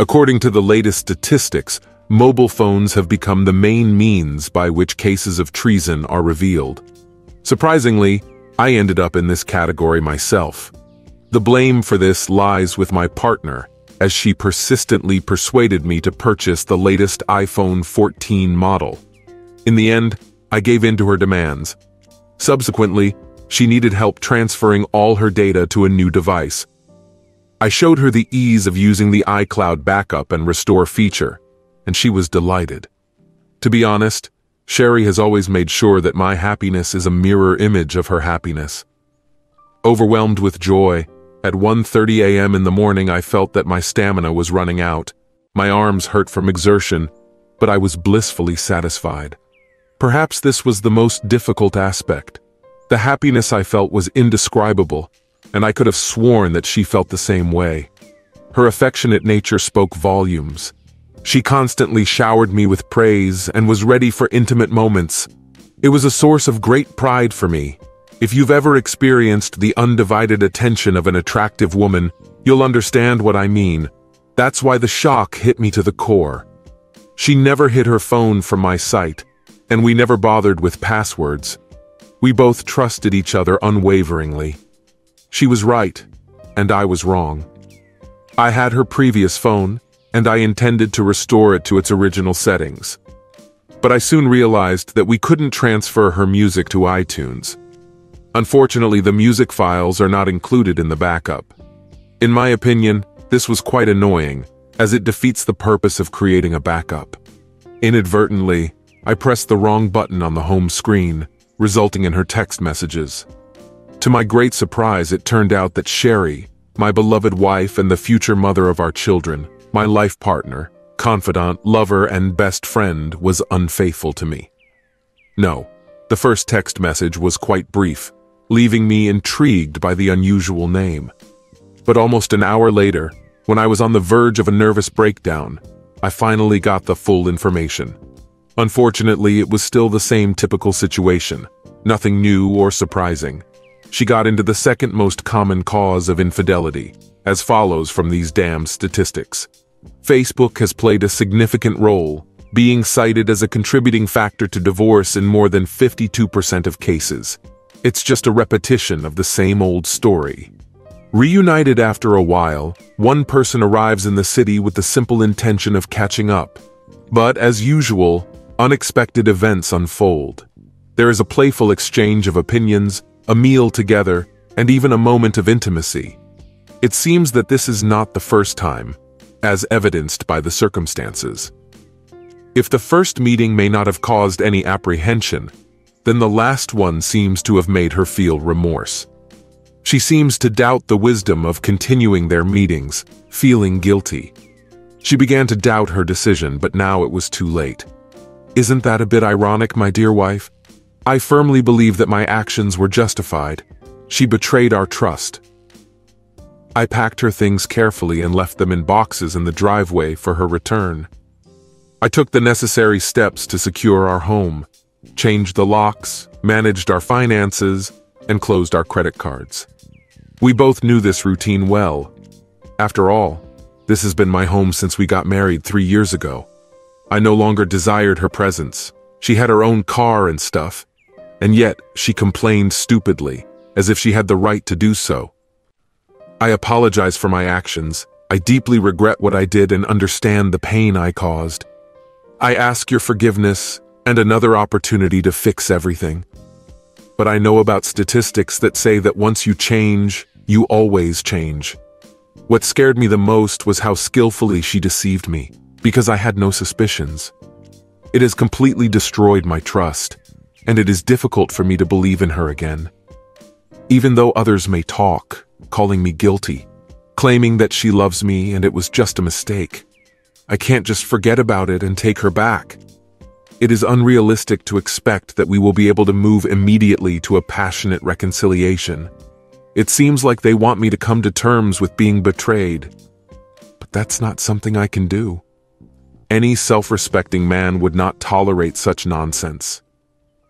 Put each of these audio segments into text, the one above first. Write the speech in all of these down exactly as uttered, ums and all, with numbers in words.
According to the latest statistics, mobile phones have become the main means by which cases of treason are revealed. Surprisingly, I ended up in this category myself. The blame for this lies with my partner, as she persistently persuaded me to purchase the latest iPhone fourteen model. In the end, I gave in to her demands. Subsequently, she needed help transferring all her data to a new device. I showed her the ease of using the iCloud backup and restore feature, and she was delighted. To be honest, Sherry has always made sure that my happiness is a mirror image of her happiness. Overwhelmed with joy, at one thirty a m in the morning I felt that my stamina was running out. My arms hurt from exertion, but I was blissfully satisfied. Perhaps this was the most difficult aspect. The happiness I felt was indescribable, and I could have sworn that she felt the same way. Her affectionate nature spoke volumes. She constantly showered me with praise and was ready for intimate moments. It was a source of great pride for me. If you've ever experienced the undivided attention of an attractive woman, you'll understand what I mean. That's why the shock hit me to the core. She never hid her phone from my sight, and we never bothered with passwords. We both trusted each other unwaveringly. She was right, and I was wrong. I had her previous phone, and I intended to restore it to its original settings. But I soon realized that we couldn't transfer her music to iTunes. Unfortunately, the music files are not included in the backup. In my opinion, this was quite annoying, as it defeats the purpose of creating a backup. Inadvertently, I pressed the wrong button on the home screen, resulting in her text messages. To my great surprise, it turned out that Sherry, my beloved wife and the future mother of our children, my life partner, confidant, lover, and best friend, was unfaithful to me. No, the first text message was quite brief, leaving me intrigued by the unusual name. But almost an hour later, when I was on the verge of a nervous breakdown, I finally got the full information. Unfortunately, it was still the same typical situation, nothing new or surprising. She got into the second most common cause of infidelity, as follows from these damned statistics. Facebook has played a significant role, being cited as a contributing factor to divorce in more than fifty-two percent of cases. It's just a repetition of the same old story. Reunited after a while, one person arrives in the city with the simple intention of catching up. But as usual, unexpected events unfold. There is a playful exchange of opinions, a meal together, and even a moment of intimacy. It seems that this is not the first time, as evidenced by the circumstances. If the first meeting may not have caused any apprehension, then the last one seems to have made her feel remorse. She seems to doubt the wisdom of continuing their meetings, feeling guilty. She began to doubt her decision, but now it was too late. Isn't that a bit ironic, my dear wife? I firmly believe that my actions were justified. She betrayed our trust. I packed her things carefully and left them in boxes in the driveway for her return. I took the necessary steps to secure our home, changed the locks, managed our finances, and closed our credit cards. We both knew this routine well. After all, this has been my home since we got married three years ago. I no longer desired her presence. She had her own car and stuff. And yet, she complained stupidly, as if she had the right to do so. I apologize for my actions. I deeply regret what I did and understand the pain I caused. I ask your forgiveness and another opportunity to fix everything. But I know about statistics that say that once you change, you always change. What scared me the most was how skillfully she deceived me, because I had no suspicions. It has completely destroyed my trust, and it is difficult for me to believe in her again. Even though others may talk, calling me guilty, claiming that she loves me and it was just a mistake, I can't just forget about it and take her back. It is unrealistic to expect that we will be able to move immediately to a passionate reconciliation. It seems like they want me to come to terms with being betrayed, but that's not something I can do. Any self-respecting man would not tolerate such nonsense.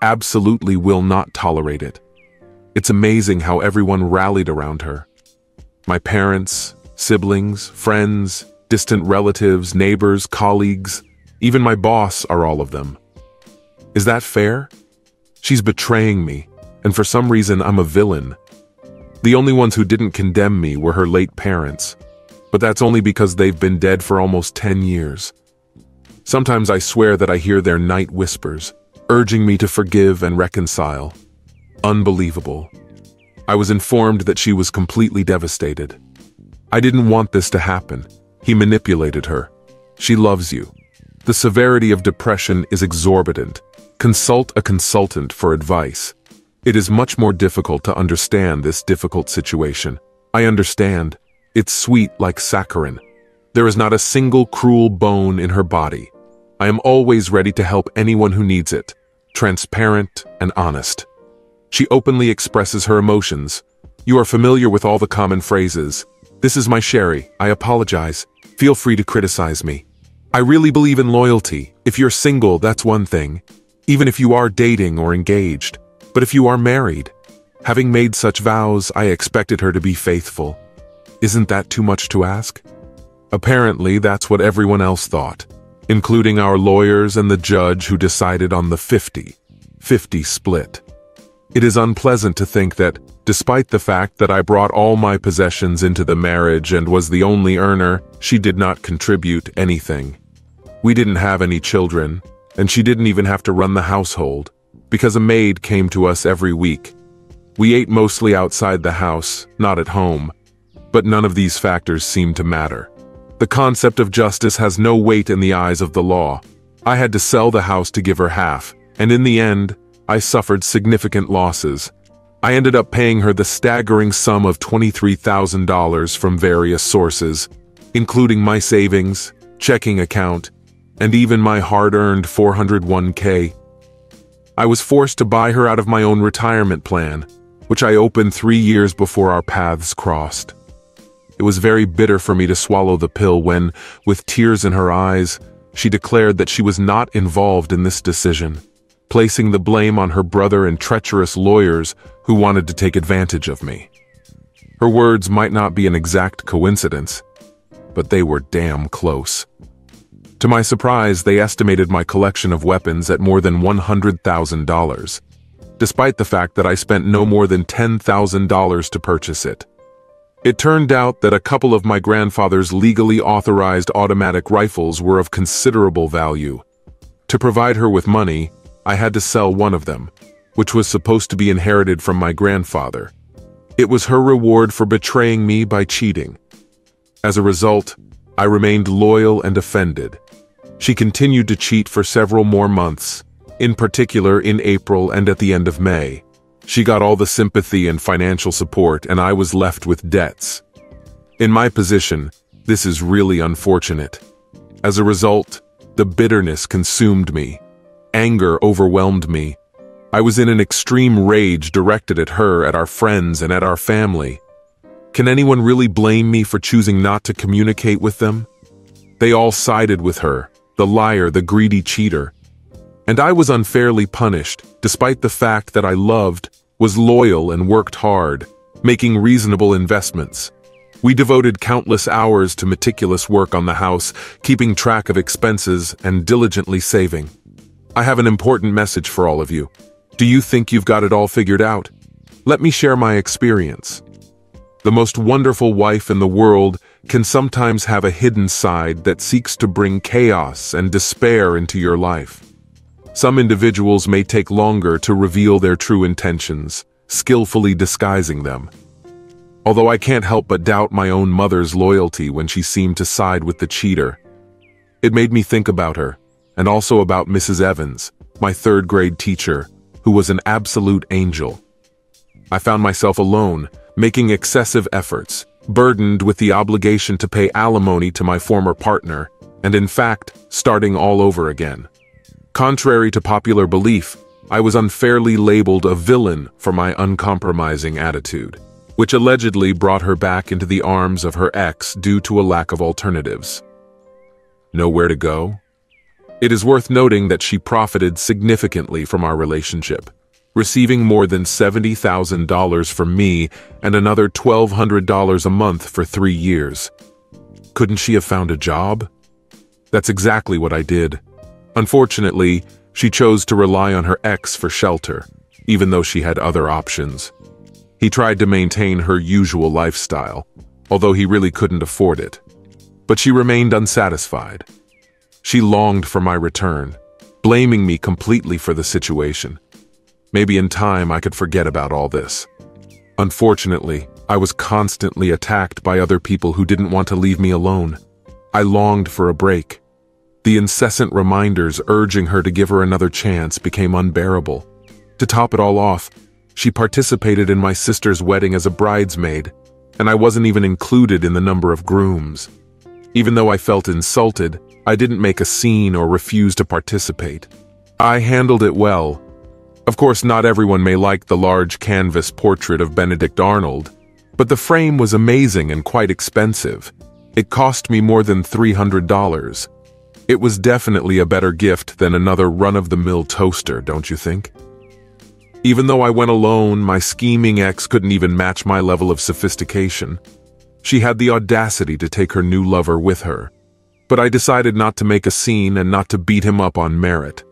Absolutely will not tolerate it. It's amazing how everyone rallied around her. My parents, siblings, friends, distant relatives, neighbors, colleagues, even my boss are all of them. Is that fair? She's betraying me, and for some reason I'm a villain. The only ones who didn't condemn me were her late parents, but that's only because they've been dead for almost ten years. Sometimes I swear that I hear their night whispers, urging me to forgive and reconcile. Unbelievable. I was informed that she was completely devastated. I didn't want this to happen. He manipulated her. She loves you. The severity of depression is exorbitant. Consult a consultant for advice. It is much more difficult to understand this difficult situation. I understand. It's sweet like saccharin. There is not a single cruel bone in her body. I am always ready to help anyone who needs it, transparent and honest. She openly expresses her emotions. You are familiar with all the common phrases. This is my Sherry, I apologize, feel free to criticize me. I really believe in loyalty. If you're single, that's one thing, even if you are dating or engaged. But if you are married, having made such vows, I expected her to be faithful. Isn't that too much to ask? Apparently, that's what everyone else thought, including our lawyers and the judge who decided on the fifty fifty split. It is unpleasant to think that, despite the fact that I brought all my possessions into the marriage and was the only earner, she did not contribute anything. We didn't have any children, and she didn't even have to run the household, because a maid came to us every week. We ate mostly outside the house, not at home, but none of these factors seemed to matter. The concept of justice has no weight in the eyes of the law. I had to sell the house to give her half, and in the end, I suffered significant losses. I ended up paying her the staggering sum of twenty-three thousand dollars from various sources, including my savings, checking account, and even my hard-earned four hundred one K. I was forced to buy her out of my own retirement plan, which I opened three years before our paths crossed. It was very bitter for me to swallow the pill when, with tears in her eyes, she declared that she was not involved in this decision, placing the blame on her brother and treacherous lawyers who wanted to take advantage of me. Her words might not be an exact coincidence, but they were damn close. To my surprise, they estimated my collection of weapons at more than one hundred thousand dollars, despite the fact that I spent no more than ten thousand dollars to purchase it. It turned out that a couple of my grandfather's legally authorized automatic rifles were of considerable value. To provide her with money, I had to sell one of them, which was supposed to be inherited from my grandfather. It was her reward for betraying me by cheating. As a result, I remained loyal and offended. She continued to cheat for several more months, in particular in April and at the end of May. She got all the sympathy and financial support, and I was left with debts. In my position, this is really unfortunate. As a result, the bitterness consumed me. Anger overwhelmed me. I was in an extreme rage directed at her, at our friends, and at our family. Can anyone really blame me for choosing not to communicate with them? They all sided with her, the liar, the greedy cheater. And I was unfairly punished, despite the fact that I loved, was loyal, and worked hard, making reasonable investments. We devoted countless hours to meticulous work on the house, keeping track of expenses and diligently saving. I have an important message for all of you. Do you think you've got it all figured out? Let me share my experience. The most wonderful wife in the world can sometimes have a hidden side that seeks to bring chaos and despair into your life. Some individuals may take longer to reveal their true intentions, skillfully disguising them. Although I can't help but doubt my own mother's loyalty when she seemed to side with the cheater. It made me think about her, and also about Missus Evans, my third grade teacher, who was an absolute angel. I found myself alone, making excessive efforts, burdened with the obligation to pay alimony to my former partner, and in fact, starting all over again. Contrary to popular belief, I was unfairly labeled a villain for my uncompromising attitude, which allegedly brought her back into the arms of her ex due to a lack of alternatives. Nowhere to go? It is worth noting that she profited significantly from our relationship, receiving more than seventy thousand dollars from me and another one thousand two hundred dollars a month for three years. Couldn't she have found a job? That's exactly what I did. Unfortunately, she chose to rely on her ex for shelter, even though she had other options. He tried to maintain her usual lifestyle, although he really couldn't afford it. But she remained unsatisfied. She longed for my return, blaming me completely for the situation. Maybe in time I could forget about all this. Unfortunately, I was constantly attacked by other people who didn't want to leave me alone. I longed for a break. The incessant reminders urging her to give her another chance became unbearable. To top it all off, she participated in my sister's wedding as a bridesmaid, and I wasn't even included in the number of grooms. Even though I felt insulted, I didn't make a scene or refuse to participate. I handled it well. Of course, not everyone may like the large canvas portrait of Benedict Arnold, but the frame was amazing and quite expensive. It cost me more than three hundred dollars. It was definitely a better gift than another run-of-the-mill toaster, don't you think? Even though I went alone, my scheming ex couldn't even match my level of sophistication. She had the audacity to take her new lover with her, but I decided not to make a scene and not to beat him up on merit.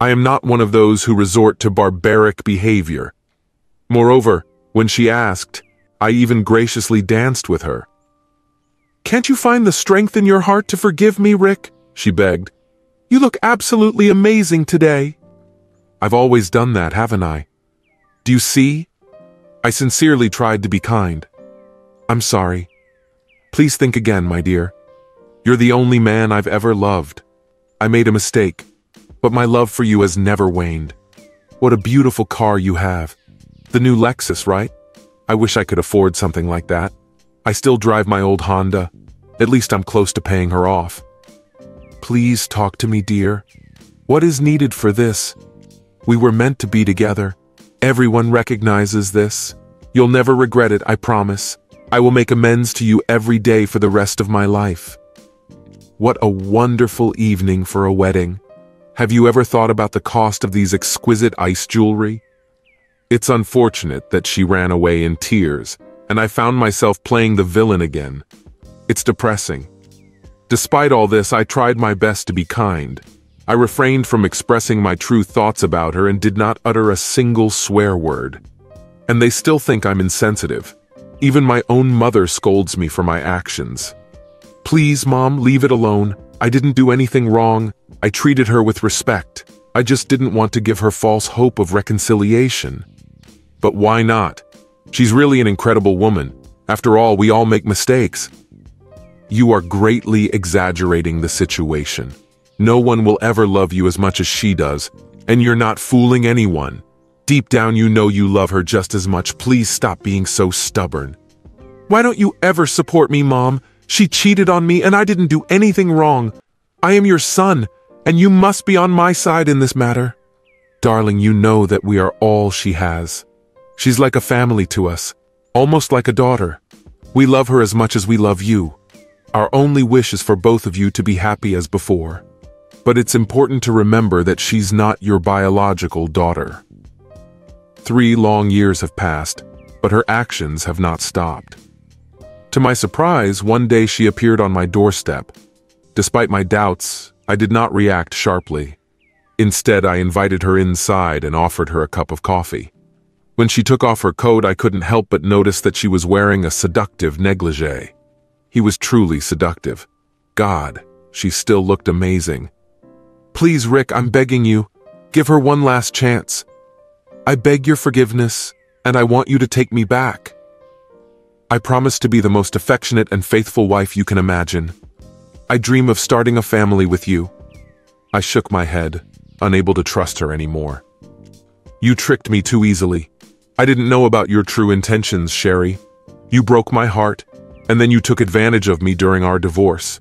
I am not one of those who resort to barbaric behavior. Moreover, when she asked, I even graciously danced with her. "Can't you find the strength in your heart to forgive me, Rick?" she begged. "You look absolutely amazing today." I've always done that, haven't I? Do you see? I sincerely tried to be kind. "I'm sorry. Please think again, my dear. You're the only man I've ever loved. I made a mistake, but my love for you has never waned. What a beautiful car you have. The new Lexus, right? I wish I could afford something like that. I still drive my old Honda. At least I'm close to paying her off. Please talk to me, dear. What is needed for this? We were meant to be together. Everyone recognizes this. You'll never regret it, I promise. I will make amends to you every day for the rest of my life." What a wonderful evening for a wedding. Have you ever thought about the cost of these exquisite ice jewelry? It's unfortunate that she ran away in tears, and I found myself playing the villain again. It's depressing. Despite all this, I tried my best to be kind. I refrained from expressing my true thoughts about her and did not utter a single swear word. And they still think I'm insensitive. Even my own mother scolds me for my actions. "Please, Mom, leave it alone. I didn't do anything wrong. I treated her with respect. I just didn't want to give her false hope of reconciliation." But why not? She's really an incredible woman. After all, we all make mistakes. "You are greatly exaggerating the situation. No one will ever love you as much as she does, and you're not fooling anyone. Deep down you know you love her just as much. Please stop being so stubborn." "Why don't you ever support me, Mom? She cheated on me and I didn't do anything wrong. I am your son, and you must be on my side in this matter." "Darling, you know that we are all she has. She's like a family to us, almost like a daughter. We love her as much as we love you. Our only wish is for both of you to be happy as before. But it's important to remember that she's not your biological daughter." Three long years have passed, but her actions have not stopped. To my surprise, one day she appeared on my doorstep. Despite my doubts, I did not react sharply. Instead, I invited her inside and offered her a cup of coffee. When she took off her coat, I couldn't help but notice that she was wearing a seductive negligee. He was truly seductive. God, she still looked amazing. "Please, Rick, I'm begging you. Give her one last chance. I beg your forgiveness, and I want you to take me back. I promise to be the most affectionate and faithful wife you can imagine. I dream of starting a family with you." I shook my head, unable to trust her anymore. "You tricked me too easily. I didn't know about your true intentions, Sherry. You broke my heart, and then you took advantage of me during our divorce.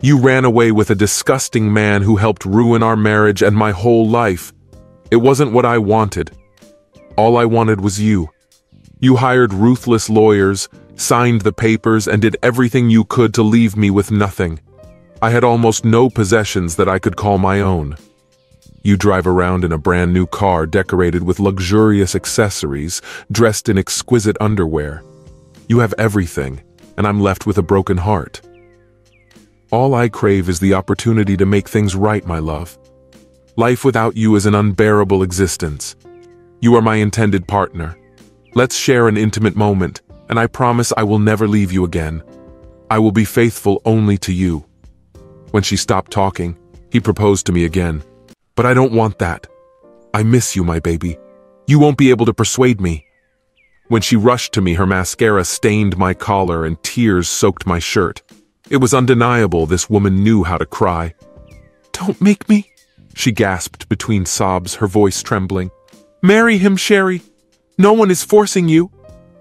You ran away with a disgusting man who helped ruin our marriage and my whole life. It wasn't what I wanted. All I wanted was you. You hired ruthless lawyers, signed the papers, and did everything you could to leave me with nothing. I had almost no possessions that I could call my own. You drive around in a brand new car decorated with luxurious accessories, dressed in exquisite underwear. You have everything, and I'm left with a broken heart. All I crave is the opportunity to make things right, my love. Life without you is an unbearable existence. You are my intended partner. Let's share an intimate moment, and I promise I will never leave you again. I will be faithful only to you." When she stopped talking, he proposed to me again. "But I don't want that. I miss you, my baby. You won't be able to persuade me." When she rushed to me, her mascara stained my collar and tears soaked my shirt. It was undeniable this woman knew how to cry. "Don't make me," she gasped between sobs, her voice trembling. "Marry him, Sherry. No one is forcing you.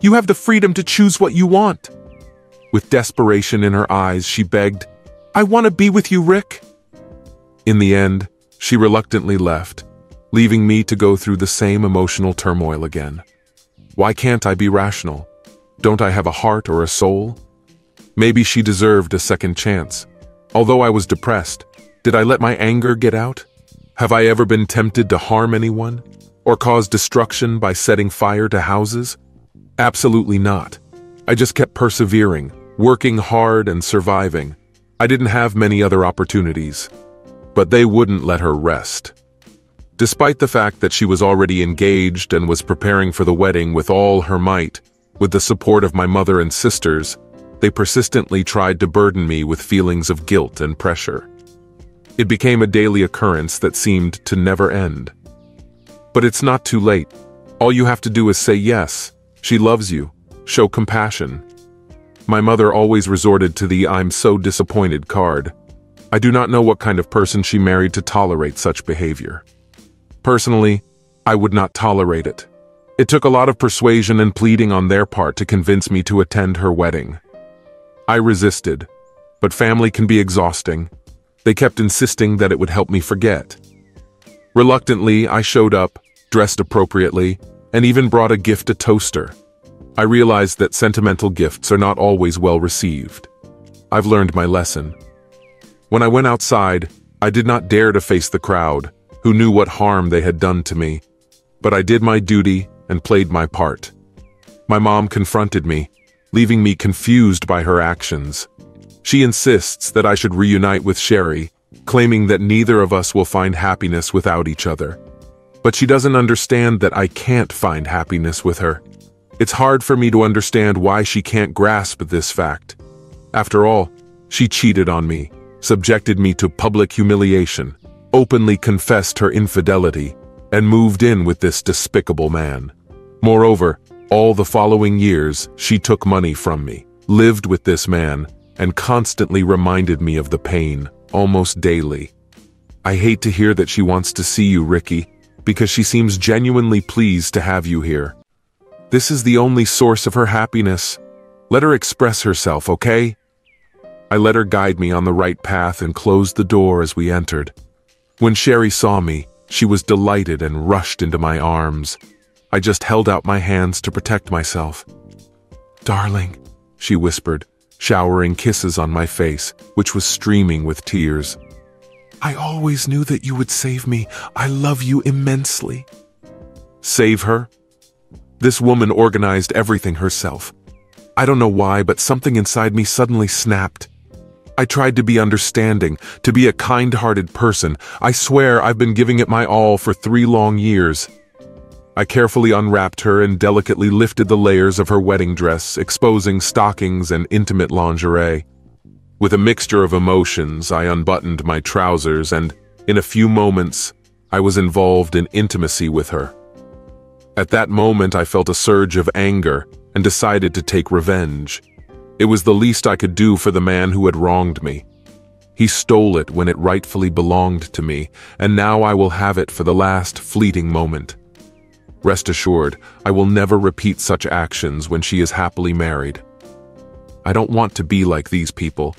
You have the freedom to choose what you want." With desperation in her eyes, she begged, "I want to be with you, Rick." In the end, she reluctantly left, leaving me to go through the same emotional turmoil again. Why can't I be rational? Don't I have a heart or a soul? Maybe she deserved a second chance. Although I was depressed, did I let my anger get out? Have I ever been tempted to harm anyone? Or cause destruction by setting fire to houses? Absolutely not. I just kept persevering, working hard and surviving. I didn't have many other opportunities. But they wouldn't let her rest. Despite the fact that she was already engaged and was preparing for the wedding with all her might, with the support of my mother and sisters, they persistently tried to burden me with feelings of guilt and pressure. It became a daily occurrence that seemed to never end. But it's not too late. All you have to do is say yes. She loves you. Show compassion. My mother always resorted to the "I'm so disappointed" card. I do not know what kind of person she married to tolerate such behavior. Personally, I would not tolerate it. It took a lot of persuasion and pleading on their part to convince me to attend her wedding. I resisted, but family can be exhausting. They kept insisting that it would help me forget. Reluctantly, I showed up, dressed appropriately, and even brought a gift, a toaster. I realized that sentimental gifts are not always well received. I've learned my lesson. When I went outside, I did not dare to face the crowd, who knew what harm they had done to me. But I did my duty and played my part. My mom confronted me, leaving me confused by her actions. She insists that I should reunite with Sherry, claiming that neither of us will find happiness without each other. But she doesn't understand that I can't find happiness with her. It's hard for me to understand why she can't grasp this fact. After all, she cheated on me, subjected me to public humiliation, openly confessed her infidelity, and moved in with this despicable man. Moreover, all the following years, she took money from me, lived with this man, and constantly reminded me of the pain, almost daily. I hate to hear that she wants to see you, Ricky, because she seems genuinely pleased to have you here. This is the only source of her happiness. Let her express herself, okay? I let her guide me on the right path and closed the door as we entered. When Sherry saw me, she was delighted and rushed into my arms. I just held out my hands to protect myself. "Darling," she whispered, showering kisses on my face, which was streaming with tears. "I always knew that you would save me. I love you immensely." Save her? This woman organized everything herself. I don't know why, but something inside me suddenly snapped. I tried to be understanding, to be a kind-hearted person. I swear I've been giving it my all for three long years. I carefully unwrapped her and delicately lifted the layers of her wedding dress, exposing stockings and intimate lingerie. With a mixture of emotions, I unbuttoned my trousers and, in a few moments, I was involved in intimacy with her. At that moment, I felt a surge of anger and decided to take revenge. It was the least I could do for the man who had wronged me. He stole it when it rightfully belonged to me, and now I will have it for the last fleeting moment. Rest assured, I will never repeat such actions when she is happily married. I don't want to be like these people.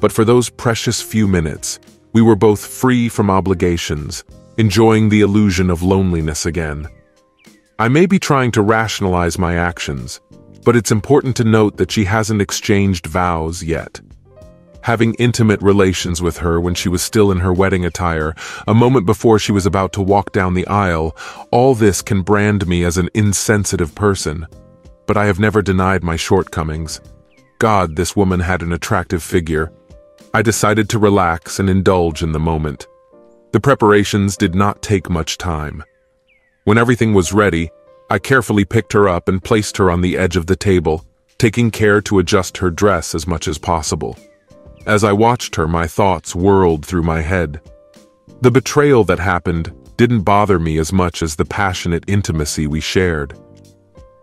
But for those precious few minutes, we were both free from obligations, enjoying the illusion of loneliness again. I may be trying to rationalize my actions, but it's important to note that she hasn't exchanged vows yet. Having intimate relations with her when she was still in her wedding attire, a moment before she was about to walk down the aisle, all this can brand me as an insensitive person. But I have never denied my shortcomings. God, this woman had an attractive figure. I decided to relax and indulge in the moment. The preparations did not take much time. When everything was ready, I carefully picked her up and placed her on the edge of the table, taking care to adjust her dress as much as possible. As I watched her, my thoughts whirled through my head. The betrayal that happened didn't bother me as much as the passionate intimacy we shared.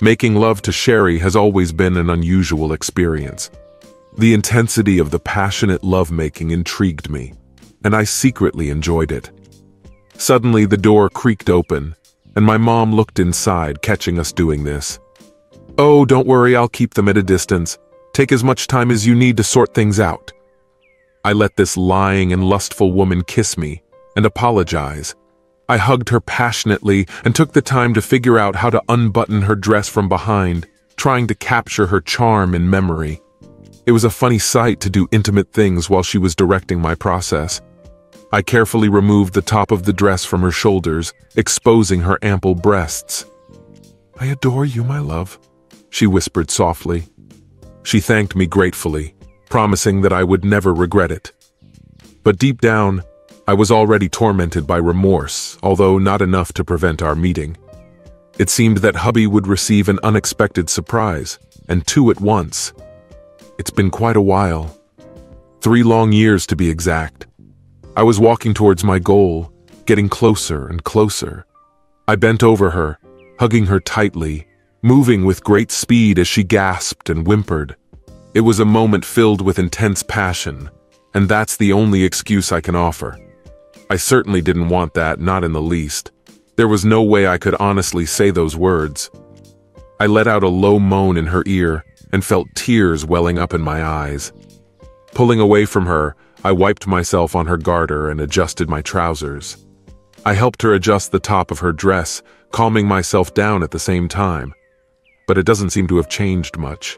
Making love to Sherry has always been an unusual experience. The intensity of the passionate lovemaking intrigued me, and I secretly enjoyed it. Suddenly, the door creaked open, and my mom looked inside, catching us doing this. "Oh, don't worry, I'll keep them at a distance. Take as much time as you need to sort things out." I let this lying and lustful woman kiss me and apologize. I hugged her passionately and took the time to figure out how to unbutton her dress from behind, trying to capture her charm in memory. It was a funny sight to do intimate things while she was directing my process. I carefully removed the top of the dress from her shoulders, exposing her ample breasts. "I adore you, my love," she whispered softly. She thanked me gratefully, promising that I would never regret it. But deep down, I was already tormented by remorse, although not enough to prevent our meeting. It seemed that hubby would receive an unexpected surprise, and two at once. It's been quite a while. Three long years to be exact. I was walking towards my goal, getting closer and closer. I bent over her, hugging her tightly, moving with great speed as she gasped and whimpered. It was a moment filled with intense passion, and that's the only excuse I can offer. I certainly didn't want that, not in the least. There was no way I could honestly say those words. I let out a low moan in her ear, and felt tears welling up in my eyes. Pulling away from her, I wiped myself on her garter and adjusted my trousers. I helped her adjust the top of her dress, calming myself down at the same time. But it doesn't seem to have changed much.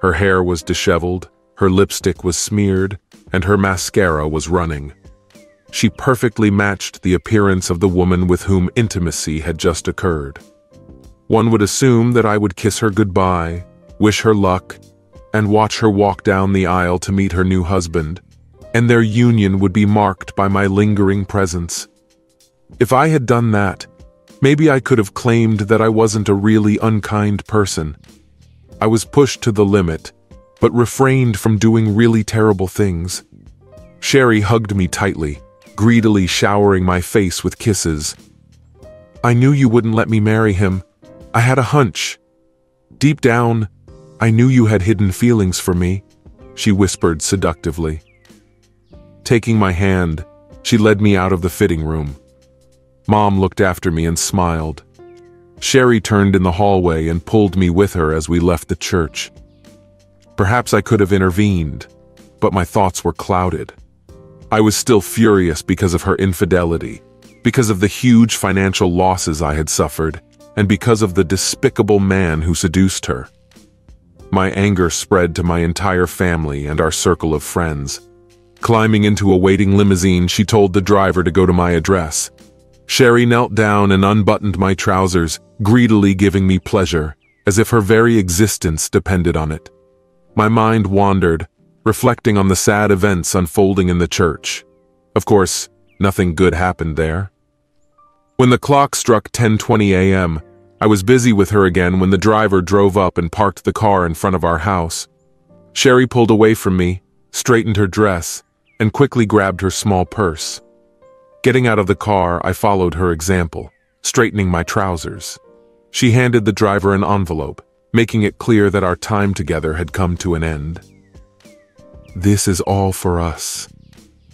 Her hair was disheveled, her lipstick was smeared, and her mascara was running. She perfectly matched the appearance of the woman with whom intimacy had just occurred. One would assume that I would kiss her goodbye, wish her luck, and watch her walk down the aisle to meet her new husband, and their union would be marked by my lingering presence. If I had done that, maybe I could have claimed that I wasn't a really unkind person. I was pushed to the limit, but refrained from doing really terrible things. Sherry hugged me tightly, greedily showering my face with kisses. "I knew you wouldn't let me marry him. I had a hunch. Deep down, I knew you had hidden feelings for me," she whispered seductively. Taking my hand, she led me out of the fitting room. Mom looked after me and smiled. Sherry turned in the hallway and pulled me with her as we left the church. Perhaps I could have intervened, but my thoughts were clouded. I was still furious because of her infidelity, because of the huge financial losses I had suffered, and because of the despicable man who seduced her. My anger spread to my entire family and our circle of friends. Climbing into a waiting limousine, she told the driver to go to my address. Sherry knelt down and unbuttoned my trousers, greedily giving me pleasure, as if her very existence depended on it. My mind wandered, reflecting on the sad events unfolding in the church. Of course, nothing good happened there. When the clock struck ten twenty a m, I was busy with her again when the driver drove up and parked the car in front of our house. Sherry pulled away from me, straightened her dress, and quickly grabbed her small purse. Getting out of the car, I followed her example, straightening my trousers. She handed the driver an envelope, making it clear that our time together had come to an end. "This is all for us.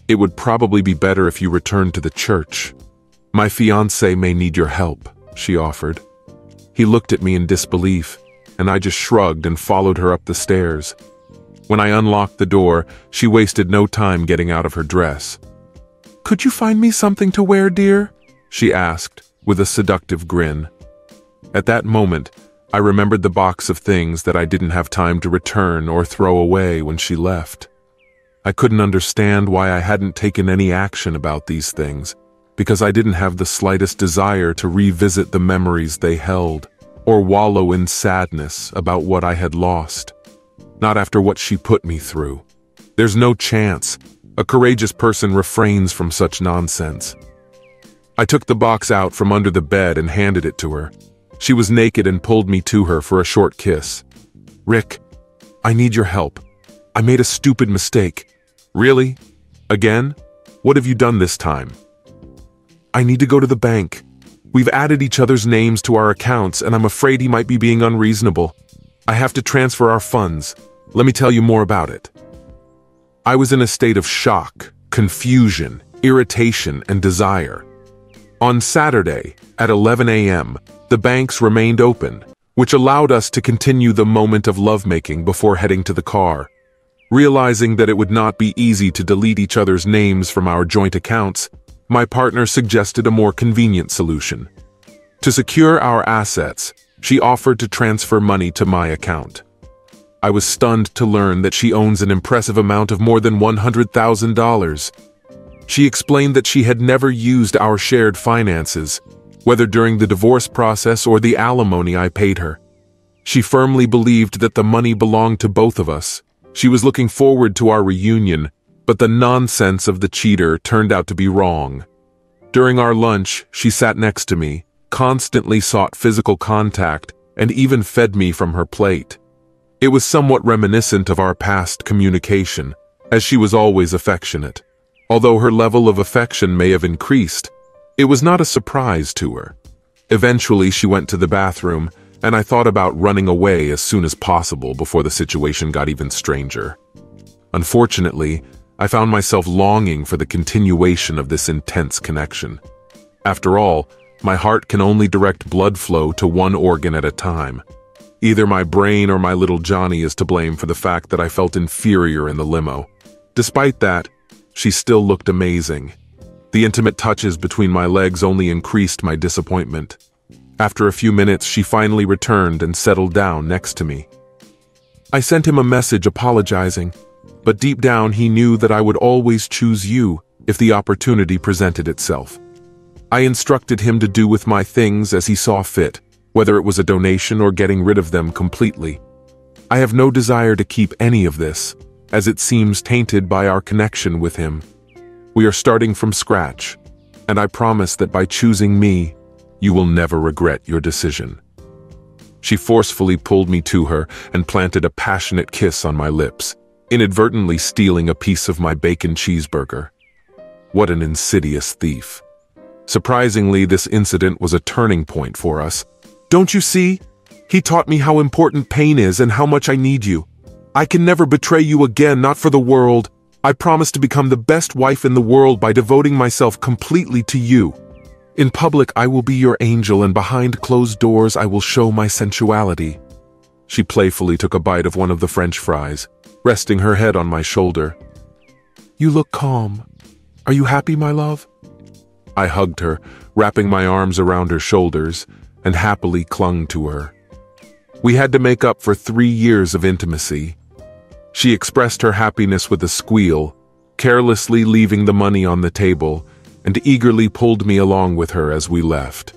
It would probably be better if you returned to the church. My fiancé may need your help," she offered. He looked at me in disbelief, and I just shrugged and followed her up the stairs. When I unlocked the door, she wasted no time getting out of her dress. "Could you find me something to wear, dear?" she asked, with a seductive grin. At that moment, I remembered the box of things that I didn't have time to return or throw away when she left. I couldn't understand why I hadn't taken any action about these things, because I didn't have the slightest desire to revisit the memories they held, or wallow in sadness about what I had lost. Not after what she put me through. There's no chance. A courageous person refrains from such nonsense. I took the box out from under the bed and handed it to her. She was naked and pulled me to her for a short kiss. "Rick, I need your help. I made a stupid mistake." "Really? Again? What have you done this time?" "I need to go to the bank. We've added each other's names to our accounts and I'm afraid he might be being unreasonable. I have to transfer our funds. Let me tell you more about it." I was in a state of shock, confusion, irritation, and desire. On Saturday, at eleven A M, the banks remained open, which allowed us to continue the moment of lovemaking before heading to the car. Realizing that it would not be easy to delete each other's names from our joint accounts, my partner suggested a more convenient solution. To secure our assets, she offered to transfer money to my account. I was stunned to learn that she owns an impressive amount of more than one hundred thousand dollars. She explained that she had never used our shared finances, whether during the divorce process or the alimony I paid her. She firmly believed that the money belonged to both of us. She was looking forward to our reunion, but the nonsense of the cheater turned out to be wrong. During our lunch, she sat next to me, constantly sought physical contact, and even fed me from her plate. It was somewhat reminiscent of our past communication, as she was always affectionate. Although her level of affection may have increased, it was not a surprise to her. Eventually, she went to the bathroom, and I thought about running away as soon as possible before the situation got even stranger. Unfortunately, I found myself longing for the continuation of this intense connection. After all, my heart can only direct blood flow to one organ at a time. Either my brain or my little Johnny is to blame for the fact that I felt inferior in the limo. Despite that, she still looked amazing. The intimate touches between my legs only increased my disappointment. After a few minutes, she finally returned and settled down next to me. I sent him a message apologizing, but deep down he knew that I would always choose you if the opportunity presented itself. I instructed him to do with my things as he saw fit, whether it was a donation or getting rid of them completely. I have no desire to keep any of this, as it seems tainted by our connection with him. We are starting from scratch, and I promise that by choosing me, you will never regret your decision. She forcefully pulled me to her and planted a passionate kiss on my lips, inadvertently stealing a piece of my bacon cheeseburger. What an insidious thief. Surprisingly, this incident was a turning point for us. "Don't you see? He taught me how important pain is and how much I need you. I can never betray you again, not for the world. I promise to become the best wife in the world by devoting myself completely to you. In public, I will be your angel, and behind closed doors, I will show my sensuality." She playfully took a bite of one of the French fries, resting her head on my shoulder. "You look calm. Are you happy, my love?" I hugged her, wrapping my arms around her shoulders, and happily clung to her. We had to make up for three years of intimacy. She expressed her happiness with a squeal, carelessly leaving the money on the table, and eagerly pulled me along with her as we left.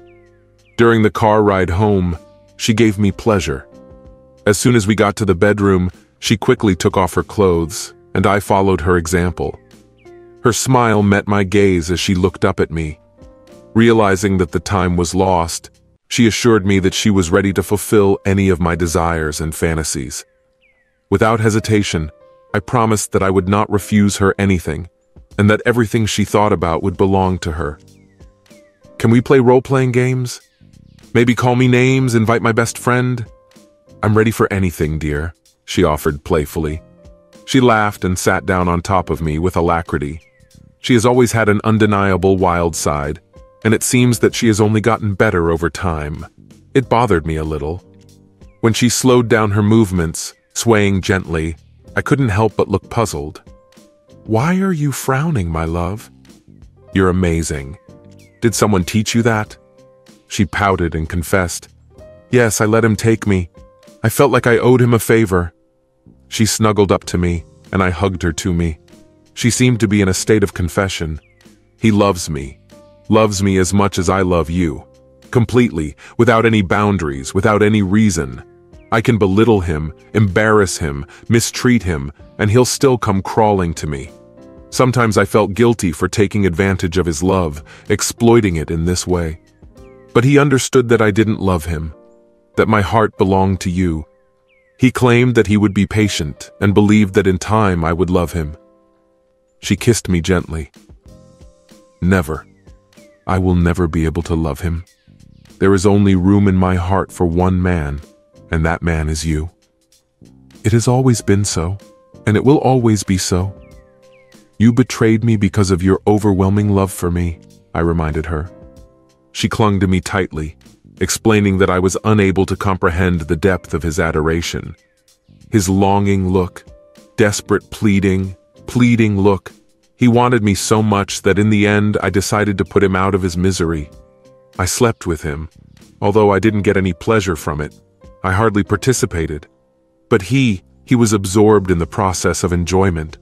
During the car ride home, she gave me pleasure. As soon as we got to the bedroom, she quickly took off her clothes, and I followed her example. Her smile met my gaze as she looked up at me. Realizing that the time was lost, she assured me that she was ready to fulfill any of my desires and fantasies. Without hesitation, I promised that I would not refuse her anything, and that everything she thought about would belong to her. "Can we play role-playing games? Maybe call me names, invite my best friend?" "I'm ready for anything, dear," she offered playfully. She laughed and sat down on top of me with alacrity. She has always had an undeniable wild side, and it seems that she has only gotten better over time. It bothered me a little. When she slowed down her movements, swaying gently, I couldn't help but look puzzled. "Why are you frowning, my love? You're amazing. Did someone teach you that?" She pouted and confessed. "Yes, I let him take me. I felt like I owed him a favor." She snuggled up to me, and I hugged her to me. She seemed to be in a state of confession. "He loves me. Loves me as much as I love you. Completely, without any boundaries, without any reason. I can belittle him, embarrass him, mistreat him, and he'll still come crawling to me. Sometimes I felt guilty for taking advantage of his love, exploiting it in this way. But he understood that I didn't love him, that my heart belonged to you. He claimed that he would be patient and believed that in time I would love him. She kissed me gently. Never. I will never be able to love him. There is only room in my heart for one man, and that man is you. It has always been so, and it will always be so. You betrayed me because of your overwhelming love for me, I reminded her. She clung to me tightly, explaining that I was unable to comprehend the depth of his adoration. His longing look, desperate pleading, pleading look. He wanted me so much that in the end I decided to put him out of his misery. I slept with him, although I didn't get any pleasure from it. I hardly participated. But he, he was absorbed in the process of enjoyment.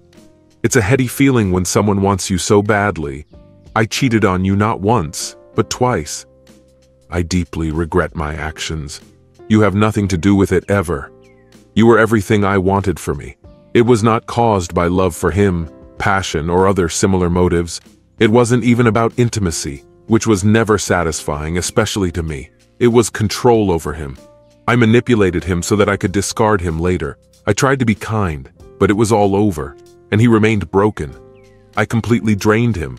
It's a heady feeling when someone wants you so badly. I cheated on you not once, but twice. I deeply regret my actions. You have nothing to do with it ever. You were everything I wanted for me. It was not caused by love for him, passion, or other similar motives. It wasn't even about intimacy, which was never satisfying, especially to me. It was control over him. I manipulated him so that I could discard him later. I tried to be kind, but it was all over, and he remained broken. I completely drained him,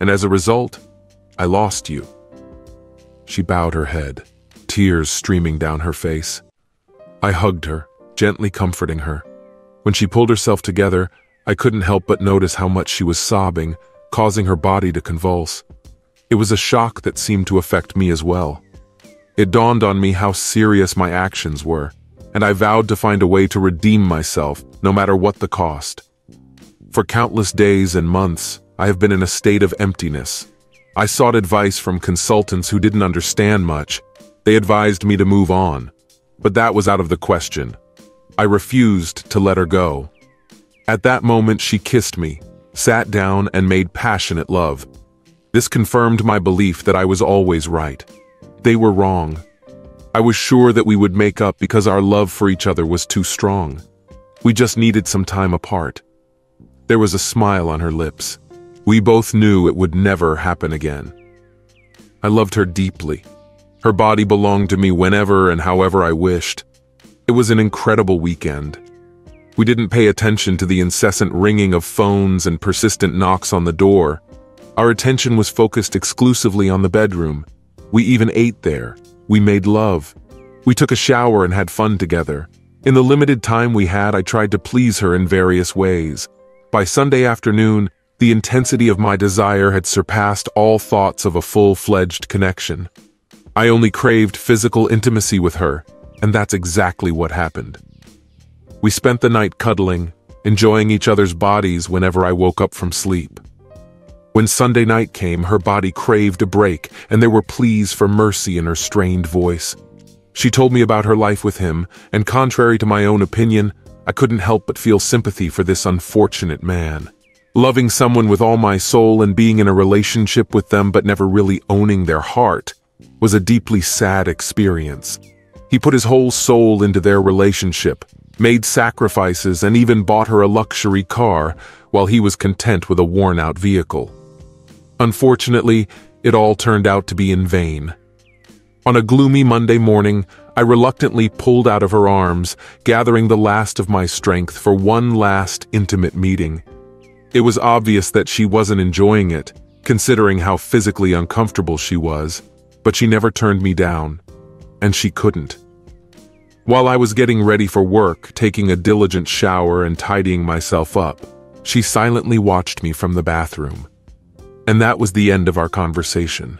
and as a result, I lost you. She bowed her head, tears streaming down her face. I hugged her, gently comforting her. When she pulled herself together, I couldn't help but notice how much she was sobbing, causing her body to convulse. It was a shock that seemed to affect me as well. It dawned on me how serious my actions were, and I vowed to find a way to redeem myself, no matter what the cost. For countless days and months, I have been in a state of emptiness. I sought advice from consultants who didn't understand much. They advised me to move on, but that was out of the question. I refused to let her go. At that moment, she kissed me, sat down, and made passionate love. This confirmed my belief that I was always right. They were wrong. I was sure that we would make up because our love for each other was too strong. We just needed some time apart. There was a smile on her lips. We both knew it would never happen again. I loved her deeply. Her body belonged to me whenever and however I wished. It was an incredible weekend. We didn't pay attention to the incessant ringing of phones and persistent knocks on the door. Our attention was focused exclusively on the bedroom. We even ate there. We made love. We took a shower and had fun together. In the limited time we had, I tried to please her in various ways. By Sunday afternoon, the intensity of my desire had surpassed all thoughts of a full-fledged connection. I only craved physical intimacy with her, and that's exactly what happened. We spent the night cuddling, enjoying each other's bodies whenever I woke up from sleep. When Sunday night came, her body craved a break, and there were pleas for mercy in her strained voice. She told me about her life with him, and contrary to my own opinion, I couldn't help but feel sympathy for this unfortunate man. Loving someone with all my soul and being in a relationship with them but never really owning their heart was a deeply sad experience. He put his whole soul into their relationship, made sacrifices, and even bought her a luxury car while he was content with a worn-out vehicle. Unfortunately, it all turned out to be in vain. On a gloomy Monday morning, I reluctantly pulled out of her arms, gathering the last of my strength for one last intimate meeting. It was obvious that she wasn't enjoying it, considering how physically uncomfortable she was, but she never turned me down, and she couldn't. While I was getting ready for work, taking a diligent shower and tidying myself up, she silently watched me from the bathroom. And that was the end of our conversation.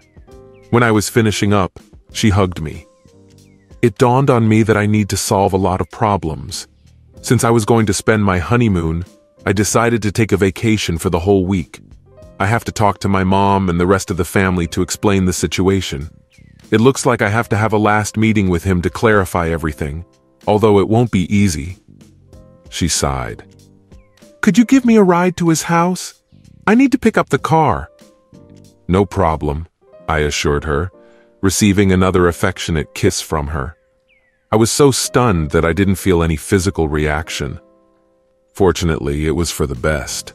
When I was finishing up, she hugged me. It dawned on me that I need to solve a lot of problems. Since I was going to spend my honeymoon, I decided to take a vacation for the whole week. I have to talk to my mom and the rest of the family to explain the situation. It looks like I have to have a last meeting with him to clarify everything, although it won't be easy. She sighed. Could you give me a ride to his house? I need to pick up the car. No problem, I assured her, receiving another affectionate kiss from her. I was so stunned that I didn't feel any physical reaction. Fortunately, it was for the best.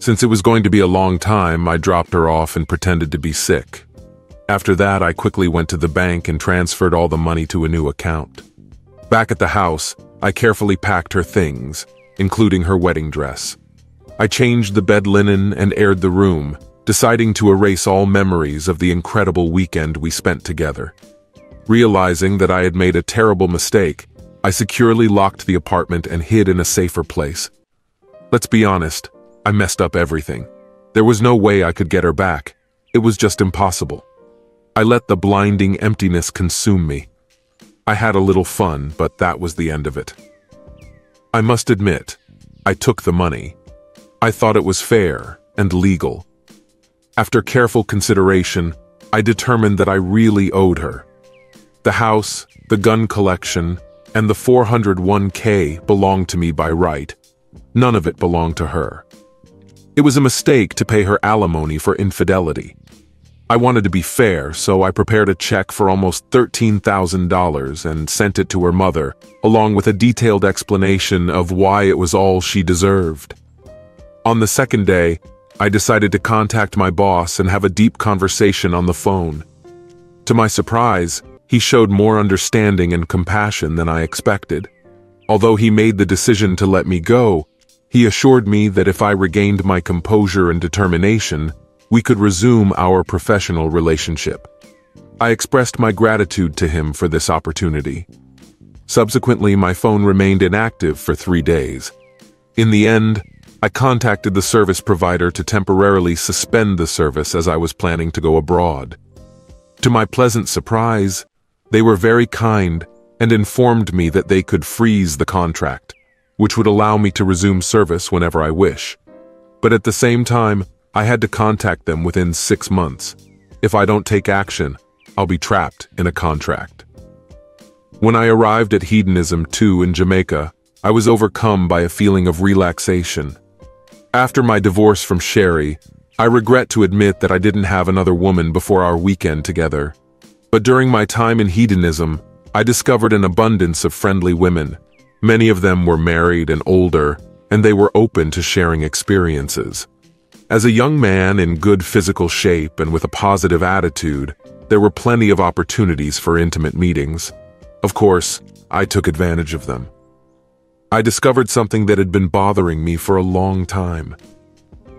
Since it was going to be a long time, I dropped her off and pretended to be sick. After that, I quickly went to the bank and transferred all the money to a new account. Back at the house, I carefully packed her things, including her wedding dress. I changed the bed linen and aired the room, deciding to erase all memories of the incredible weekend we spent together. Realizing that I had made a terrible mistake, I securely locked the apartment and hid in a safer place. Let's be honest, I messed up everything. There was no way I could get her back. It was just impossible. I let the blinding emptiness consume me. I had a little fun, but that was the end of it. I must admit, I took the money. I thought it was fair and legal. After careful consideration, I determined that I really owed her. The house, the gun collection, and the four oh one K belonged to me by right. None of it belonged to her. It was a mistake to pay her alimony for infidelity. I wanted to be fair, so I prepared a check for almost thirteen thousand dollars and sent it to her mother, along with a detailed explanation of why it was all she deserved. On the second day, I decided to contact my boss and have a deep conversation on the phone. To my surprise, he showed more understanding and compassion than I expected. Although he made the decision to let me go, he assured me that if I regained my composure and determination, we could resume our professional relationship. I expressed my gratitude to him for this opportunity. Subsequently, my phone remained inactive for three days. In the end, I contacted the service provider to temporarily suspend the service as I was planning to go abroad. To my pleasant surprise, they were very kind and informed me that they could freeze the contract, which would allow me to resume service whenever I wish. But at the same time, I had to contact them within six months. If I don't take action, I'll be trapped in a contract. When I arrived at Hedonism two in Jamaica, I was overcome by a feeling of relaxation. After my divorce from Sherry, I regret to admit that I didn't have another woman before our weekend together. But during my time in hedonism, I discovered an abundance of friendly women. Many of them were married and older, and they were open to sharing experiences. As a young man in good physical shape and with a positive attitude, there were plenty of opportunities for intimate meetings. Of course, I took advantage of them. I discovered something that had been bothering me for a long time.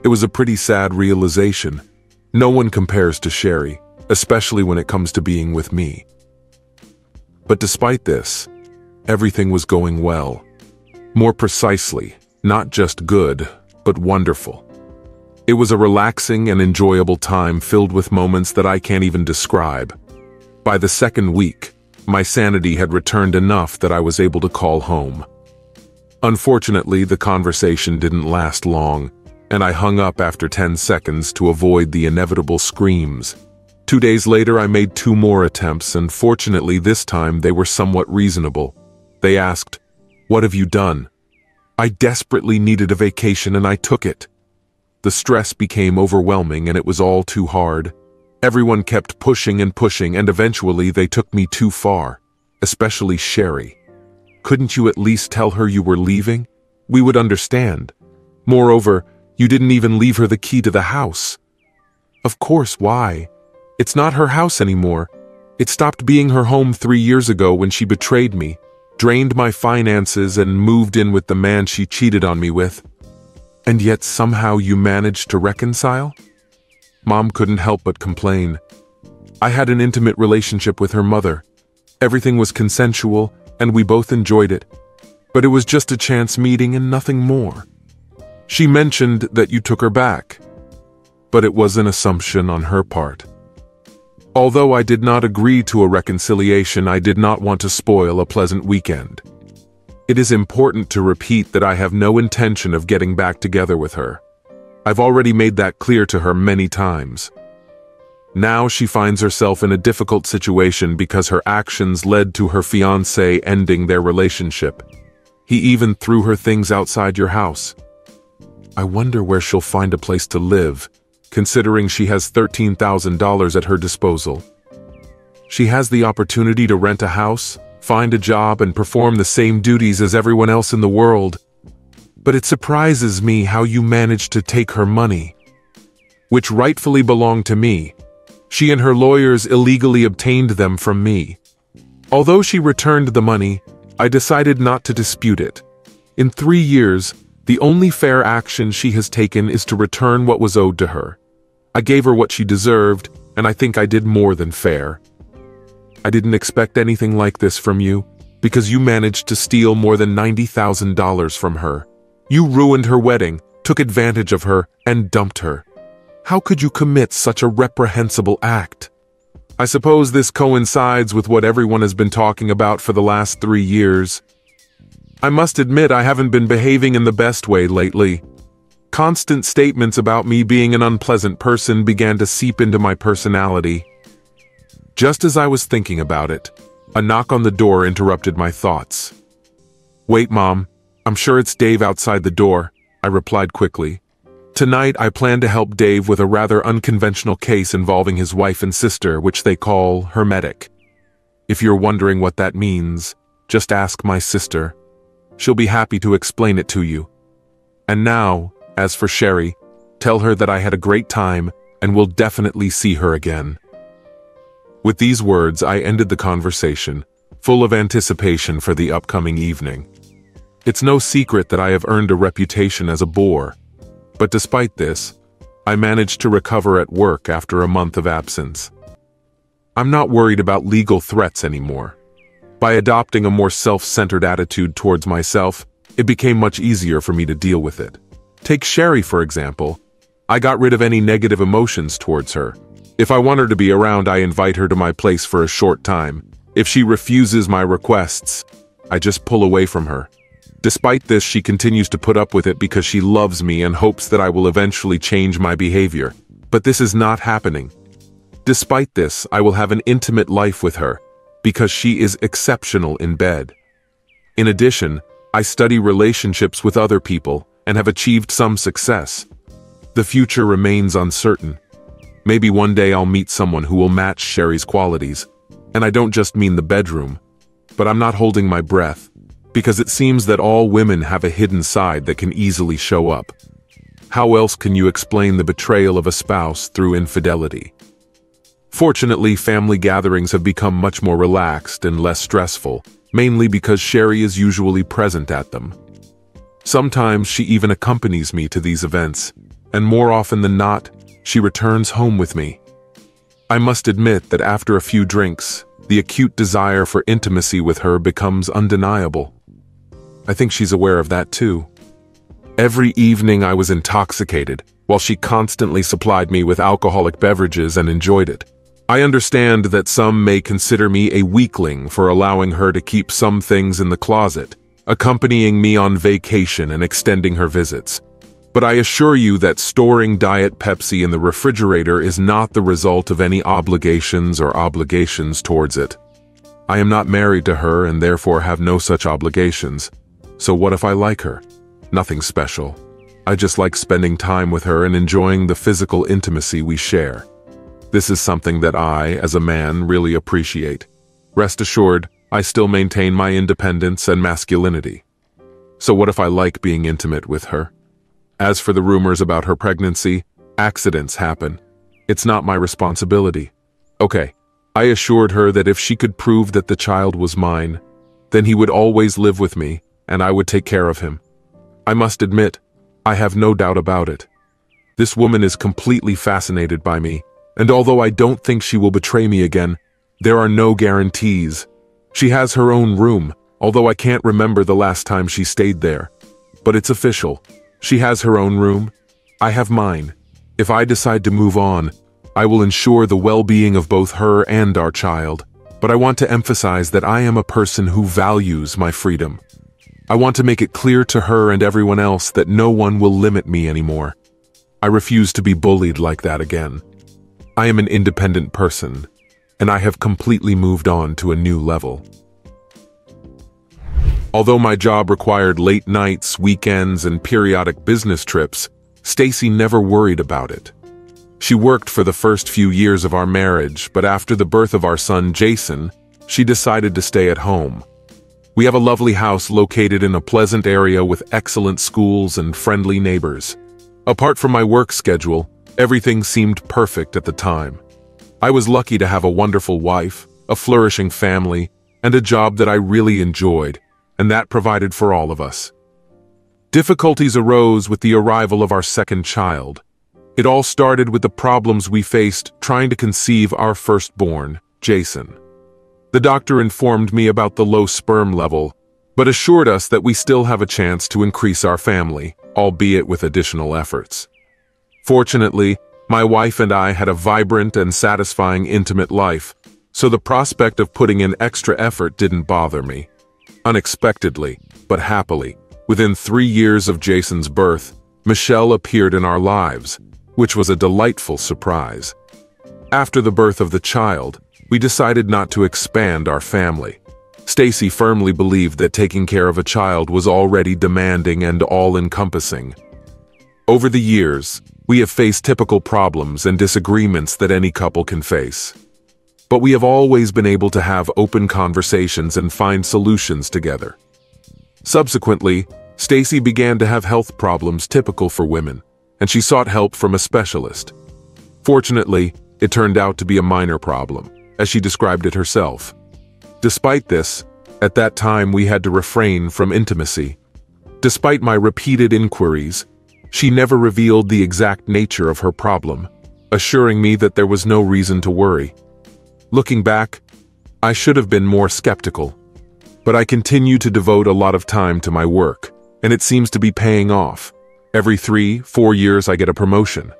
It was a pretty sad realization. No one compares to Sherry, especially when it comes to being with me. But despite this, everything was going well. More precisely, not just good, but wonderful. It was a relaxing and enjoyable time filled with moments that I can't even describe. By the second week, my sanity had returned enough that I was able to call home. Unfortunately, the conversation didn't last long, and I hung up after ten seconds to avoid the inevitable screams. Two days later, I made two more attempts, and fortunately this time they were somewhat reasonable. They asked, "What have you done?" I desperately needed a vacation and I took it. The stress became overwhelming and it was all too hard. Everyone kept pushing and pushing, and eventually they took me too far, especially Sherry. "Couldn't you at least tell her you were leaving? We would understand. Moreover, you didn't even leave her the key to the house." "Of course, why? It's not her house anymore. It stopped being her home three years ago when she betrayed me, drained my finances, and moved in with the man she cheated on me with." "And yet somehow you managed to reconcile?" Mom couldn't help but complain. "I had an intimate relationship with her mother. Everything was consensual, and we both enjoyed it. But it was just a chance meeting and nothing more. She mentioned that you took her back, but it was an assumption on her part." Although I did not agree to a reconciliation, I did not want to spoil a pleasant weekend. It is important to repeat that I have no intention of getting back together with her. I've already made that clear to her many times. Now she finds herself in a difficult situation because her actions led to her fiancé ending their relationship. He even threw her things outside your house. I wonder where she'll find a place to live, considering she has thirteen thousand dollars at her disposal. She has the opportunity to rent a house, find a job, and perform the same duties as everyone else in the world. But it surprises me how you managed to take her money, which rightfully belonged to me. She and her lawyers illegally obtained them from me. Although she returned the money, I decided not to dispute it. In three years, the only fair action she has taken is to return what was owed to her. I gave her what she deserved, and I think I did more than fair. I didn't expect anything like this from you, because you managed to steal more than ninety thousand dollars from her. You ruined her wedding, took advantage of her, and dumped her. How could you commit such a reprehensible act? I suppose this coincides with what everyone has been talking about for the last three years. I must admit I haven't been behaving in the best way lately. Constant statements about me being an unpleasant person began to seep into my personality. Just as I was thinking about it, a knock on the door interrupted my thoughts. "Wait, Mom, I'm sure it's Dave outside the door," I replied quickly. Tonight I plan to help Dave with a rather unconventional case involving his wife and sister, which they call hermetic. If you're wondering what that means, just ask my sister. She'll be happy to explain it to you. And now, as for Sherry, tell her that I had a great time and will definitely see her again. With these words, I ended the conversation, full of anticipation for the upcoming evening. It's no secret that I have earned a reputation as a bore. But despite this, I managed to recover at work after a month of absence. I'm not worried about legal threats anymore. By adopting a more self-centered attitude towards myself, it became much easier for me to deal with it. Take Sherry, for example. I got rid of any negative emotions towards her. If I want her to be around, I invite her to my place for a short time. If she refuses my requests, I just pull away from her. Despite this, she continues to put up with it because she loves me and hopes that I will eventually change my behavior. But this is not happening. Despite this, I will have an intimate life with her because she is exceptional in bed. In addition, I study relationships with other people and have achieved some success. The future remains uncertain. Maybe one day I'll meet someone who will match Sherry's qualities. And I don't just mean the bedroom. But I'm not holding my breath, because it seems that all women have a hidden side that can easily show up. How else can you explain the betrayal of a spouse through infidelity? Fortunately, family gatherings have become much more relaxed and less stressful, mainly because Sherry is usually present at them. Sometimes she even accompanies me to these events, and more often than not, she returns home with me. I must admit that after a few drinks, the acute desire for intimacy with her becomes undeniable. I think she's aware of that too. Every evening I was intoxicated, while she constantly supplied me with alcoholic beverages and enjoyed it. I understand that some may consider me a weakling for allowing her to keep some things in the closet, accompanying me on vacation and extending her visits. But I assure you that storing Diet Pepsi in the refrigerator is not the result of any obligations or obligations towards it. I am not married to her and therefore have no such obligations. So what if I like her? Nothing special. I just like spending time with her and enjoying the physical intimacy we share. This is something that I, as a man, really appreciate. Rest assured, I still maintain my independence and masculinity. So what if I like being intimate with her? As for the rumors about her pregnancy, accidents happen. It's not my responsibility. Okay, I assured her that if she could prove that the child was mine, then he would always live with me, and I would take care of him. I must admit, I have no doubt about it. This woman is completely fascinated by me, and although I don't think she will betray me again, there are no guarantees. She has her own room, although I can't remember the last time she stayed there. But it's official. She has her own room. I have mine. If I decide to move on, I will ensure the well-being of both her and our child. But I want to emphasize that I am a person who values my freedom. I want to make it clear to her and everyone else that no one will limit me anymore. I refuse to be bullied like that again. I am an independent person, and I have completely moved on to a new level. Although my job required late nights, weekends, and periodic business trips, Stacy never worried about it. She worked for the first few years of our marriage, but after the birth of our son Jason, she decided to stay at home. We have a lovely house located in a pleasant area with excellent schools and friendly neighbors. Apart from my work schedule, everything seemed perfect at the time. I was lucky to have a wonderful wife, a flourishing family, and a job that I really enjoyed, and that provided for all of us. Difficulties arose with the arrival of our second child. It all started with the problems we faced trying to conceive our firstborn, Jason. The doctor informed me about the low sperm level, but assured us that we still have a chance to increase our family, albeit with additional efforts. Fortunately, my wife and I had a vibrant and satisfying intimate life, so the prospect of putting in extra effort didn't bother me. Unexpectedly, but happily, within three years of Jason's birth, Michelle appeared in our lives, which was a delightful surprise. After the birth of the child, we decided not to expand our family. Stacy firmly believed that taking care of a child was already demanding and all-encompassing. Over the years, we have faced typical problems and disagreements that any couple can face. But we have always been able to have open conversations and find solutions together. Subsequently, Stacy began to have health problems typical for women, and she sought help from a specialist. Fortunately, it turned out to be a minor problem, as she described it herself. Despite this, at that time we had to refrain from intimacy. Despite my repeated inquiries, she never revealed the exact nature of her problem, assuring me that there was no reason to worry. Looking back, I should have been more skeptical, but I continue to devote a lot of time to my work, and it seems to be paying off. Every three, four years I get a promotion.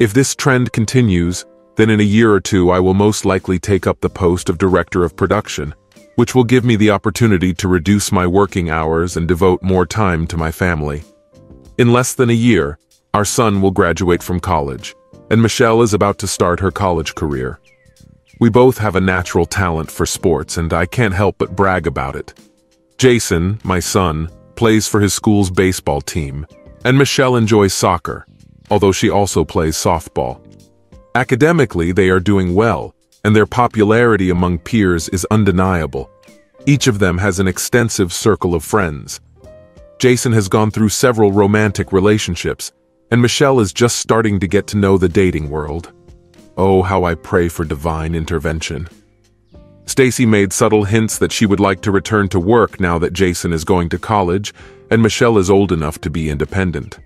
If this trend continues, then in a year or two I will most likely take up the post of director of production, which will give me the opportunity to reduce my working hours and devote more time to my family. In less than a year, our son will graduate from college, and Michelle is about to start her college career. We both have a natural talent for sports, and I can't help but brag about it. Jason, my son, plays for his school's baseball team, and Michelle enjoys soccer, although she also plays softball. Academically, they are doing well, and their popularity among peers is undeniable. Each of them has an extensive circle of friends. Jason has gone through several romantic relationships, and Michelle is just starting to get to know the dating world. Oh, how I pray for divine intervention. Stacy made subtle hints that she would like to return to work now that Jason is going to college, and Michelle is old enough to be independent.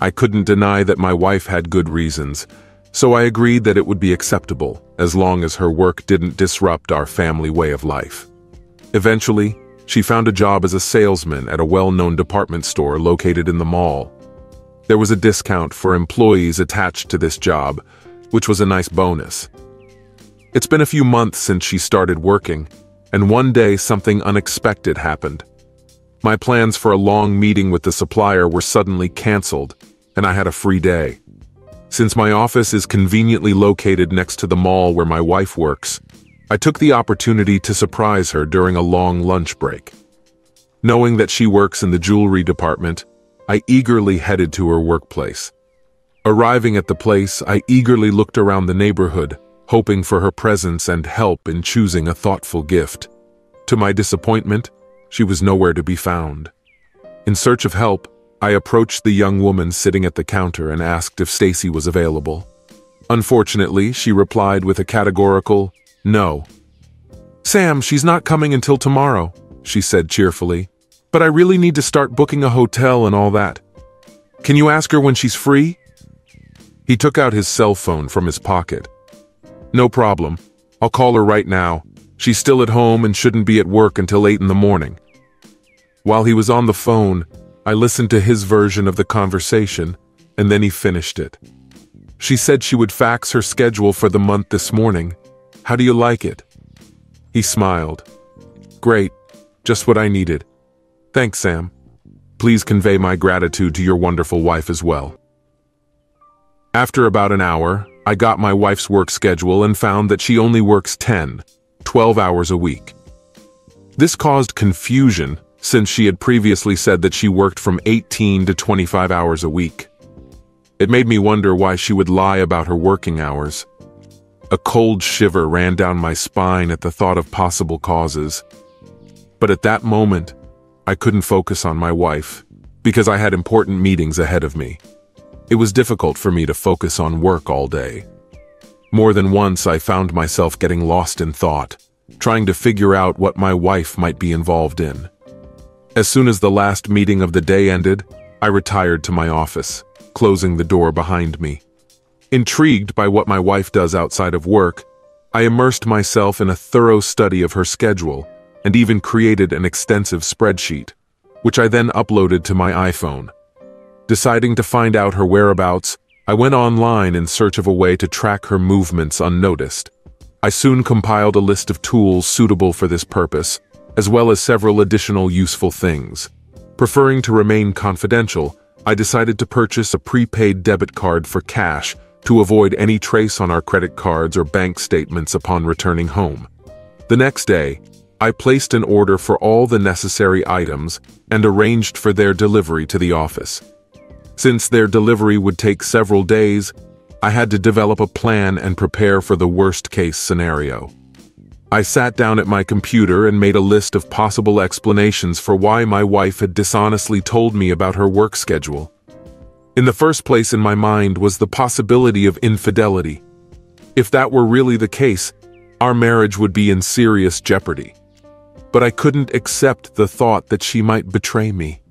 I couldn't deny that my wife had good reasons, so I agreed that it would be acceptable, as long as her work didn't disrupt our family way of life. Eventually, she found a job as a salesman at a well-known department store located in the mall. There was a discount for employees attached to this job, which was a nice bonus. It's been a few months since she started working, and one day something unexpected happened. My plans for a long meeting with the supplier were suddenly canceled, and I had a free day. Since my office is conveniently located next to the mall where my wife works, I took the opportunity to surprise her during a long lunch break. Knowing that she works in the jewelry department, I eagerly headed to her workplace. Arriving at the place, I eagerly looked around the neighborhood, hoping for her presence and help in choosing a thoughtful gift. To my disappointment, she was nowhere to be found. In search of help, I approached the young woman sitting at the counter and asked if Stacy was available. Unfortunately, she replied with a categorical, "No." "Sam, she's not coming until tomorrow," she said cheerfully, "but I really need to start booking a hotel and all that. Can you ask her when she's free?" He took out his cell phone from his pocket. "No problem. I'll call her right now. She's still at home and shouldn't be at work until eight in the morning." While he was on the phone, I listened to his version of the conversation, and then he finished it. "She said she would fax her schedule for the month this morning. How do you like it?" He smiled. "Great. Just what I needed. Thanks, Sam. Please convey my gratitude to your wonderful wife as well." After about an hour, I got my wife's work schedule and found that she only works ten, twelve hours a week. This caused confusion, since she had previously said that she worked from eighteen to twenty-five hours a week. It made me wonder why she would lie about her working hours. A cold shiver ran down my spine at the thought of possible causes. But at that moment, I couldn't focus on my wife, because I had important meetings ahead of me. It was difficult for me to focus on work all day. More than once I found myself getting lost in thought, trying to figure out what my wife might be involved in. As soon as the last meeting of the day ended, I retired to my office, closing the door behind me. Intrigued by what my wife does outside of work, I immersed myself in a thorough study of her schedule and even created an extensive spreadsheet, which I then uploaded to my iPhone. Deciding to find out her whereabouts, I went online in search of a way to track her movements unnoticed. I soon compiled a list of tools suitable for this purpose, as well as several additional useful things. Preferring to remain confidential, I decided to purchase a prepaid debit card for cash to avoid any trace on our credit cards or bank statements upon returning home. The next day, I placed an order for all the necessary items and arranged for their delivery to the office. Since their delivery would take several days, I had to develop a plan and prepare for the worst-case scenario. I sat down at my computer and made a list of possible explanations for why my wife had dishonestly told me about her work schedule. In the first place in my mind was the possibility of infidelity. If that were really the case, our marriage would be in serious jeopardy. But I couldn't accept the thought that she might betray me.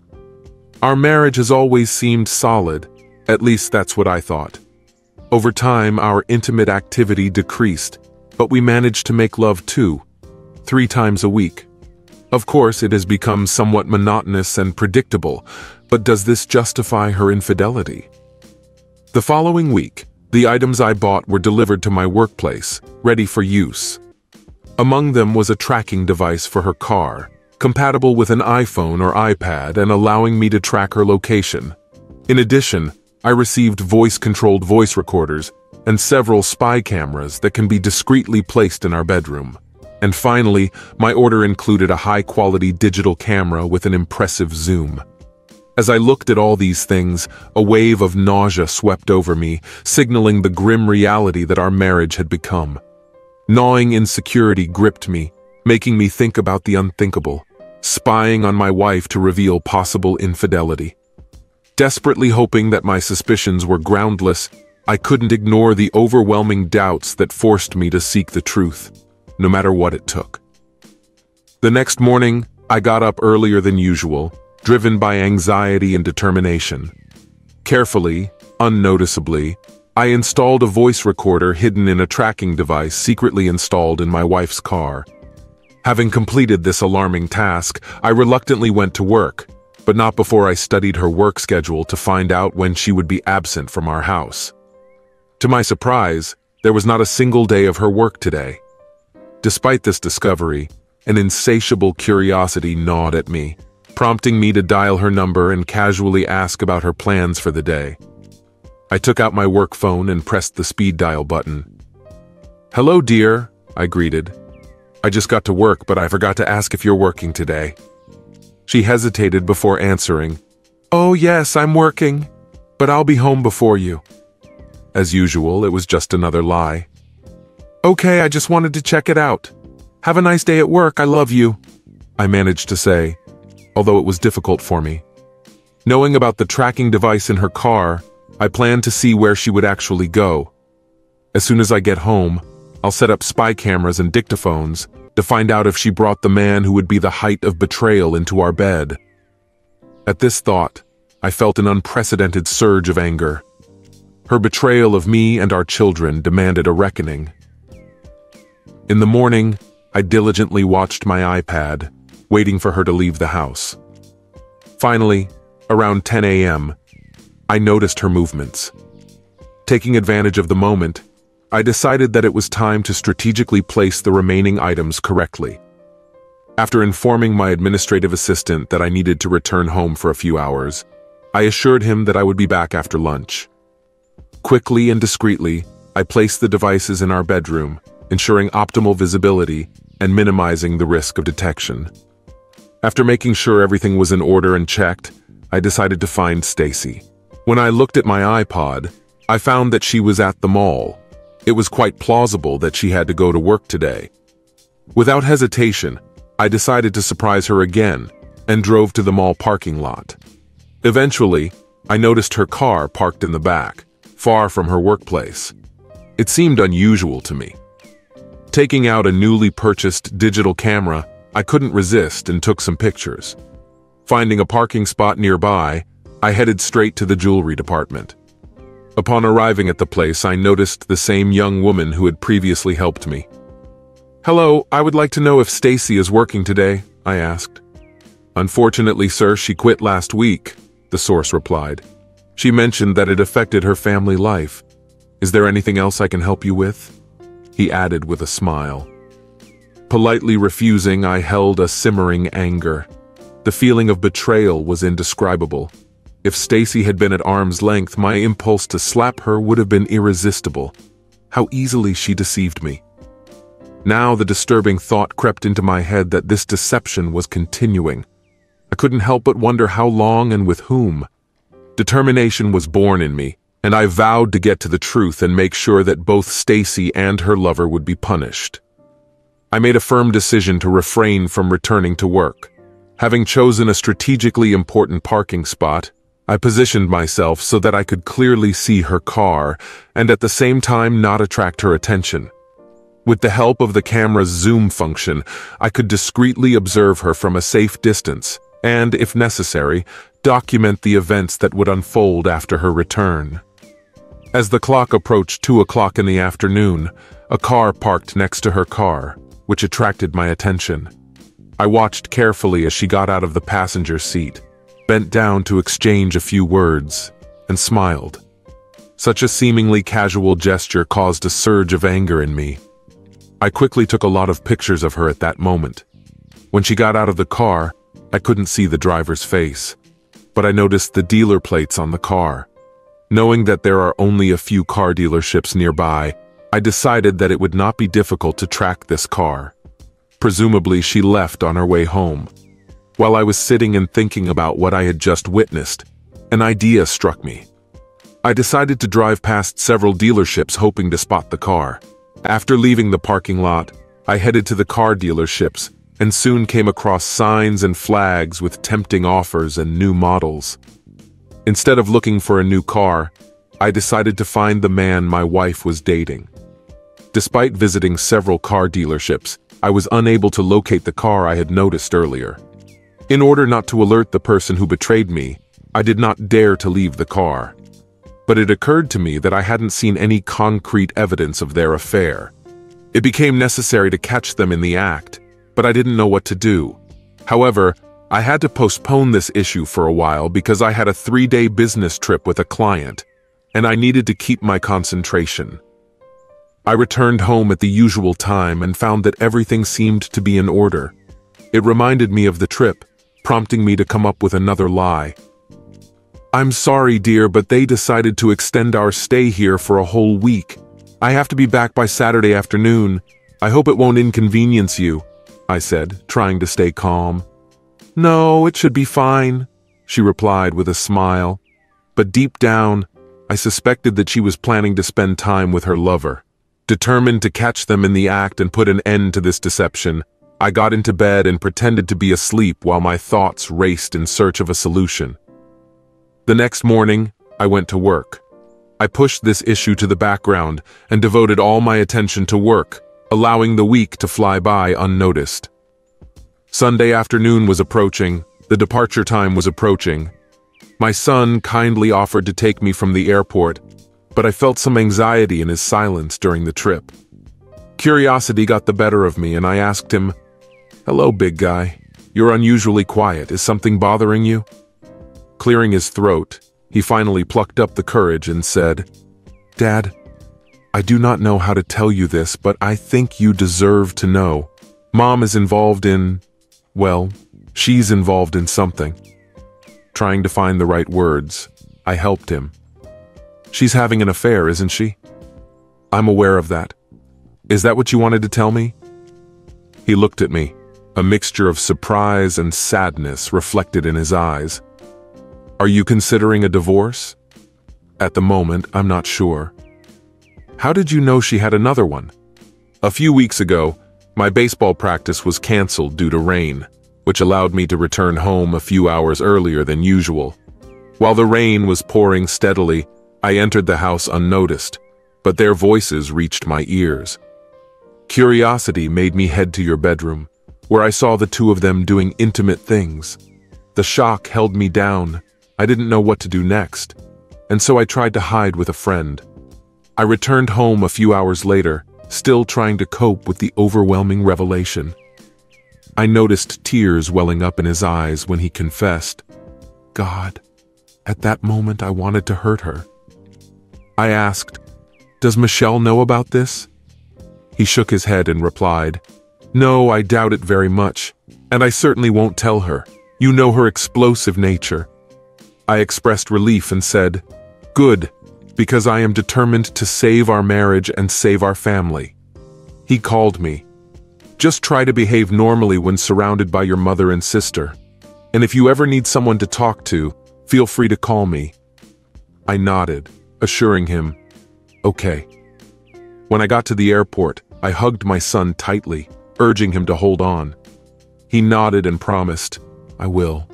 Our marriage has always seemed solid, at least that's what I thought. Over time, our intimate activity decreased, but we managed to make love two, three times a week. Of course, it has become somewhat monotonous and predictable, but does this justify her infidelity? The following week, the items I bought were delivered to my workplace, ready for use. Among them was a tracking device for her car, compatible with an iPhone or iPad and allowing me to track her location. In addition, I received voice-controlled voice recorders and several spy cameras that can be discreetly placed in our bedroom. And finally, my order included a high-quality digital camera with an impressive zoom. As I looked at all these things, a wave of nausea swept over me, signaling the grim reality that our marriage had become. Gnawing insecurity gripped me, making me think about the unthinkable, spying on my wife to reveal possible infidelity. Desperately hoping that my suspicions were groundless, I couldn't ignore the overwhelming doubts that forced me to seek the truth, no matter what it took. The next morning, I got up earlier than usual, driven by anxiety and determination. Carefully, unnoticeably, I installed a voice recorder hidden in a tracking device secretly installed in my wife's car. Having completed this alarming task, I reluctantly went to work, but not before I studied her work schedule to find out when she would be absent from our house. To my surprise, there was not a single day of her work today. Despite this discovery, an insatiable curiosity gnawed at me, prompting me to dial her number and casually ask about her plans for the day. I took out my work phone and pressed the speed dial button. "Hello, dear," I greeted. "I just got to work, but I forgot to ask if you're working today." She hesitated before answering. "Oh, yes, I'm working, but I'll be home before you." As usual, it was just another lie. "Okay, I just wanted to check it out. Have a nice day at work, I love you," I managed to say, although it was difficult for me. Knowing about the tracking device in her car, I planned to see where she would actually go. As soon as I get home, I'll set up spy cameras and dictaphones to find out if she brought the man who would be the height of betrayal into our bed. At this thought, I felt an unprecedented surge of anger. Her betrayal of me and our children demanded a reckoning. In the morning, I diligently watched my iPad, waiting for her to leave the house. Finally, around ten A M, I noticed her movements. Taking advantage of the moment, I decided that it was time to strategically place the remaining items correctly. After informing my administrative assistant that I needed to return home for a few hours, I assured him that I would be back after lunch. Quickly and discreetly, I placed the devices in our bedroom, ensuring optimal visibility and minimizing the risk of detection. After making sure everything was in order and checked, I decided to find Stacy. When I looked at my iPod, I found that she was at the mall. It was quite plausible that she had to go to work today. Without hesitation, I decided to surprise her again and drove to the mall parking lot. Eventually, I noticed her car parked in the back, far from her workplace. It seemed unusual to me. Taking out a newly purchased digital camera, I couldn't resist and took some pictures. Finding a parking spot nearby, I headed straight to the jewelry department. Upon arriving at the place, I noticed the same young woman who had previously helped me. "Hello, I would like to know if Stacy is working today," I asked. "Unfortunately, sir, she quit last week," the source replied. "She mentioned that it affected her family life. Is there anything else I can help you with?" he added with a smile. Politely refusing, I held a simmering anger. The feeling of betrayal was indescribable. If Stacy had been at arm's length, my impulse to slap her would have been irresistible. How easily she deceived me. Now the disturbing thought crept into my head that this deception was continuing. I couldn't help but wonder how long and with whom. Determination was born in me, and I vowed to get to the truth and make sure that both Stacy and her lover would be punished. I made a firm decision to refrain from returning to work. Having chosen a strategically important parking spot, I positioned myself so that I could clearly see her car and at the same time not attract her attention. With the help of the camera's zoom function, I could discreetly observe her from a safe distance and, if necessary, document the events that would unfold after her return. As the clock approached two o'clock in the afternoon, a car parked next to her car, which attracted my attention. I watched carefully as she got out of the passenger seat, bent down to exchange a few words, and smiled. Such a seemingly casual gesture caused a surge of anger in me. I quickly took a lot of pictures of her at that moment. When she got out of the car, I couldn't see the driver's face, but I noticed the dealer plates on the car. Knowing that there are only a few car dealerships nearby, I decided that it would not be difficult to track this car. Presumably, she left on her way home. While I was sitting and thinking about what I had just witnessed, an idea struck me. I decided to drive past several dealerships hoping to spot the car. After leaving the parking lot, I headed to the car dealerships and soon came across signs and flags with tempting offers and new models. Instead of looking for a new car, I decided to find the man my wife was dating. Despite visiting several car dealerships, I was unable to locate the car I had noticed earlier. In order not to alert the person who betrayed me, I did not dare to leave the car. But it occurred to me that I hadn't seen any concrete evidence of their affair. It became necessary to catch them in the act, but I didn't know what to do. However, I had to postpone this issue for a while because I had a three-day business trip with a client, and I needed to keep my concentration. I returned home at the usual time and found that everything seemed to be in order. It reminded me of the trip, prompting me to come up with another lie. "I'm sorry, dear, but they decided to extend our stay here for a whole week. I have to be back by Saturday afternoon. I hope it won't inconvenience you," I said, trying to stay calm. "No, it should be fine," she replied with a smile. But deep down, I suspected that she was planning to spend time with her lover. Determined to catch them in the act and put an end to this deception, I got into bed and pretended to be asleep while my thoughts raced in search of a solution. The next morning, I went to work. I pushed this issue to the background and devoted all my attention to work, allowing the week to fly by unnoticed. Sunday afternoon was approaching, the departure time was approaching. My son kindly offered to take me from the airport, but I felt some anxiety in his silence during the trip. Curiosity got the better of me and I asked him, "Hello, big guy. You're unusually quiet. Is something bothering you?" Clearing his throat, he finally plucked up the courage and said, "Dad, I do not know how to tell you this, but I think you deserve to know. Mom is involved in, well, she's involved in something." Trying to find the right words, I helped him. "She's having an affair, isn't she?" "I'm aware of that. Is that what you wanted to tell me?" He looked at me, a mixture of surprise and sadness reflected in his eyes. "Are you considering a divorce?" "At the moment, I'm not sure." How did you know she had another one? A few weeks ago, my baseball practice was canceled due to rain, which allowed me to return home a few hours earlier than usual. While the rain was pouring steadily, I entered the house unnoticed, but their voices reached my ears. Curiosity made me head to your bedroom, where I saw the two of them doing intimate things. The shock held me down. I didn't know what to do next, and so I tried to hide with a friend. I returned home a few hours later, still trying to cope with the overwhelming revelation. I noticed tears welling up in his eyes when he confessed. God, at that moment I wanted to hurt her. I asked, "Does Michelle know about this?" He shook his head and replied, "No, I doubt it very much, and I certainly won't tell her. You know her explosive nature." I expressed relief and said, "Good, because I am determined to save our marriage and save our family." He called me. "Just try to behave normally when surrounded by your mother and sister, and if you ever need someone to talk to, feel free to call me." I nodded, assuring him, "Okay." When I got to the airport, I hugged my son tightly, urging him to hold on. He nodded and promised, "I will,